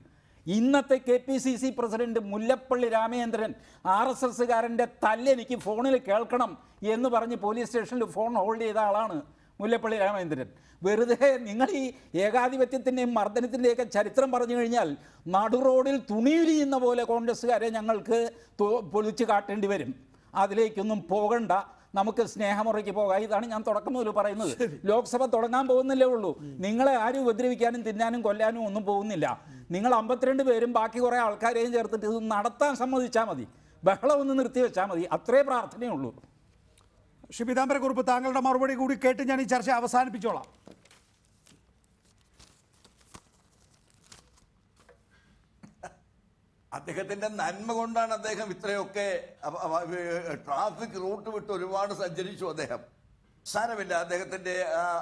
ഇന്നത്തെ KPCC പ്രസിഡന്റ് മുല്ലപ്പള്ളി രാമചന്ദ്രൻ RSSകാരൻ്റെ തല്ലെനിക്ക് ഫോണിൽ കേൾക്കണം എന്ന് പറഞ്ഞ് പോലീസ് സ്റ്റേഷനിൽ ഫോൺ ഹോൾഡ് ചെയ്ത ആളാണ് മുല്ലപ്പള്ളി രാമചന്ദ്രൻ. വെറുതെ നിങ്ങൾ ഈ ഏകാധിപത്യത്തിൻ്റെയും മർദ്ദനത്തിൻ്റെയൊക്കെ ചരിത്രം പറഞ്ഞു കഴിഞ്ഞാൽ നടുറോഡിൽ തുണിയുരിയുന്ന പോലെ കോൺഗ്രസ്സുകാരെ ഞങ്ങൾക്ക് പൊളിച്ചു കാട്ടേണ്ടി വരും. അതിലേക്കൊന്നും പോകണ്ട, നമുക്ക് സ്നേഹമുറയ്ക്ക് പോകാം. ഇതാണ് ഞാൻ തുടക്കം മുതൽ പറയുന്നത്. ലോക്സഭ തുടങ്ങാൻ പോകുന്നില്ലേ ഉള്ളൂ. നിങ്ങളെ ആരും ഉപദ്രവിക്കാനും തിന്നാനും കൊല്ലാനും ഒന്നും പോകുന്നില്ല. നിങ്ങൾ 52 പേരും ബാക്കി കുറേ ആൾക്കാരെയും ചേർത്തിട്ട് ഇത് നടത്താൻ സമ്മതിച്ചാൽ മതി. ബഹളം ഒന്ന് നിർത്തിവെച്ചാൽ മതി. അത്രേ പ്രാർത്ഥനയുള്ളൂ. ശ്രീ പീതാംബരക്കുറുപ്പ്, താങ്കളുടെ മറുപടി കൂടി കേട്ട് ഞാൻ ഈ ചർച്ച അവസാനിപ്പിച്ചോളാം. അദ്ദേഹത്തിൻ്റെ നന്മ കൊണ്ടാണ് അദ്ദേഹം ഇത്രയൊക്കെ ട്രാഫിക് റൂട്ട് വിട്ട് ഒരുപാട് സഞ്ചരിച്ചു. അദ്ദേഹം സാരമില്ല, അദ്ദേഹത്തിൻ്റെ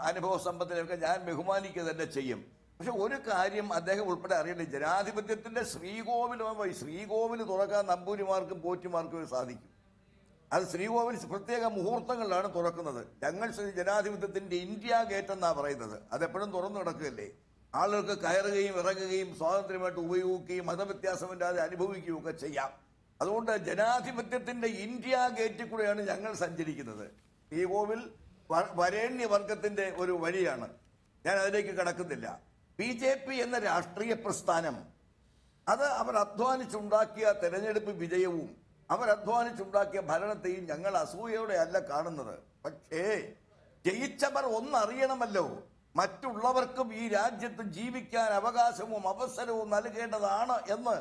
അനുഭവ സമ്പത്തിനൊക്കെ ഞാൻ ബഹുമാനിക്കുക തന്നെ ചെയ്യും. പക്ഷെ ഒരു കാര്യം അദ്ദേഹം ഉൾപ്പെടെ അറിയണ്ടേ, ജനാധിപത്യത്തിൻ്റെ ശ്രീകോവിലുമായി ശ്രീകോവിൽ തുറക്കാൻ നമ്പൂരിമാർക്കും പോറ്റിമാർക്കും സാധിക്കും. അത് ശ്രീകോവിൽ പ്രത്യേക മുഹൂർത്തങ്ങളിലാണ് തുറക്കുന്നത്. ഞങ്ങൾ ജനാധിപത്യത്തിൻ്റെ ഇന്ത്യ ഗേറ്റ് എന്നാണ് പറയുന്നത്. അതെപ്പോഴും തുറന്നു കിടക്കുകയല്ലേ. ആളുകൾക്ക് കയറുകയും ഇറങ്ങുകയും സ്വാതന്ത്ര്യമായിട്ട് ഉപയോഗിക്കുകയും മതവ്യത്യാസമില്ലാതെ അനുഭവിക്കുകയും ഒക്കെ ചെയ്യാം. അതുകൊണ്ട് ജനാധിപത്യത്തിൻ്റെ ഇന്ത്യ ഗേറ്റിൽ കൂടെയാണ് ഞങ്ങൾ സഞ്ചരിക്കുന്നത്. ശ്രീകോവിൽ വരേണ്യ വർഗത്തിന്റെ ഒരു വഴിയാണ്. ഞാൻ അതിലേക്ക് കടക്കുന്നില്ല. ബി ജെ പി എന്ന രാഷ്ട്രീയ പ്രസ്ഥാനം അത് അവർ അധ്വാനിച്ചുണ്ടാക്കിയ തെരഞ്ഞെടുപ്പ് വിജയവും അവരധ്വാനിച്ചുണ്ടാക്കിയ ഭരണത്തെയും ഞങ്ങൾ അസൂയയോടെ അല്ല കാണുന്നത്. പക്ഷേ ജയിച്ചവർ ഒന്നറിയണമല്ലോ, മറ്റുള്ളവർക്കും ഈ രാജ്യത്ത് ജീവിക്കാൻ അവകാശവും അവസരവും നൽകേണ്ടതാണ് എന്ന്.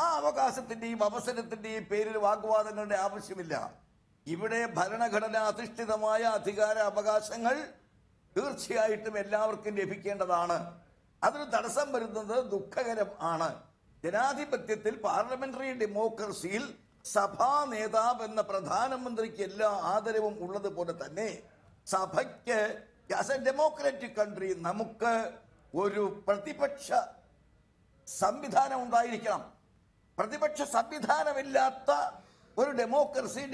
ആ അവകാശത്തിന്റെയും അവസരത്തിന്റെയും പേരിൽ വാഗ്വാദങ്ങളുടെ ആവശ്യമില്ല. ഇവിടെ ഭരണഘടനാ അധിഷ്ഠിതമായ അധികാര അവകാശങ്ങൾ തീർച്ചയായിട്ടും എല്ലാവർക്കും ലഭിക്കേണ്ടതാണ്. അതിന് തടസ്സം വരുന്നത് ദുഃഖകരം ആണ്. ജനാധിപത്യത്തിൽ പാർലമെന്ററി ഡെമോക്രസിയിൽ സഭാ നേതാവ് എന്ന പ്രധാനമന്ത്രിക്ക് എല്ലാ ആദരവും ഉള്ളതുപോലെ തന്നെ സഭയ്ക്ക് ആസ് എ ഡെമോക്രാറ്റിക് കൺട്രി നമുക്ക് ഒരു പ്രതിപക്ഷ സംവിധാനം ഉണ്ടായിരിക്കണം. പ്രതിപക്ഷ സംവിധാനമില്ലാത്ത ഒരു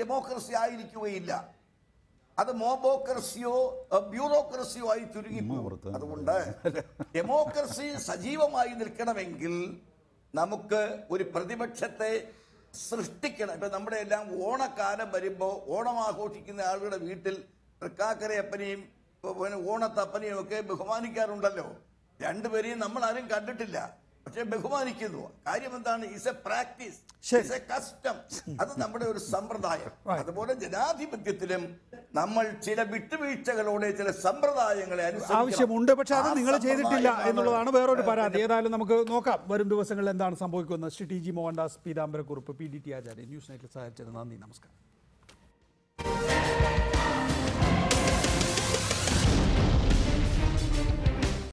ഡെമോക്രസി ആയിരിക്കുകയില്ല. അത് മോബോക്രസിയോ ബ്യൂറോക്രസിയോ ആയി ചുരുങ്ങിപ്പോകും. അതുകൊണ്ട് ഡെമോക്രസി സജീവമായി നിൽക്കണമെങ്കിൽ നമുക്ക് ഒരു പ്രതിപക്ഷത്തെ സൃഷ്ടിക്കണം. ഇപ്പം നമ്മുടെ എല്ലാം ഓണക്കാലം വരുമ്പോൾ ഓണം ആഘോഷിക്കുന്ന ആളുകളുടെ വീട്ടിൽ തൃക്കാക്കരയപ്പനെയും പിന്നെ ഓണത്തപ്പനെയും ഒക്കെ ബഹുമാനിക്കാറുണ്ടല്ലോ. രണ്ടുപേരെയും നമ്മൾ ആരും കണ്ടിട്ടില്ല, പക്ഷെ ബഹുമാനിക്കുന്നു. കാര്യം എന്താണ്? Is a practice, is a custom. അത് നമ്മുടെ ഒരു സമ്പ്രദായം. അതുപോലെ ജനാധിപത്യത്തിലും നമ്മൾ ചില വിട്ടുവീഴ്ചകളോടെ ചില സമ്പ്രദായങ്ങളെ ആവശ്യമുണ്ട്. പക്ഷെ അത് നിങ്ങൾ ചെയ്തിട്ടില്ല എന്നുള്ളതാണ് വേറൊരു പരാതി. ഏതായാലും നമുക്ക് നോക്കാം വരും ദിവസങ്ങളിൽ എന്താണ് സംഭവിക്കുന്നത്. Shri T G. Mohandas, Peethambara Kurup, P D T. Acharyan, news നൈറ്റിൽ സഹായിച്ചത്. നന്ദി, നമസ്കാരം.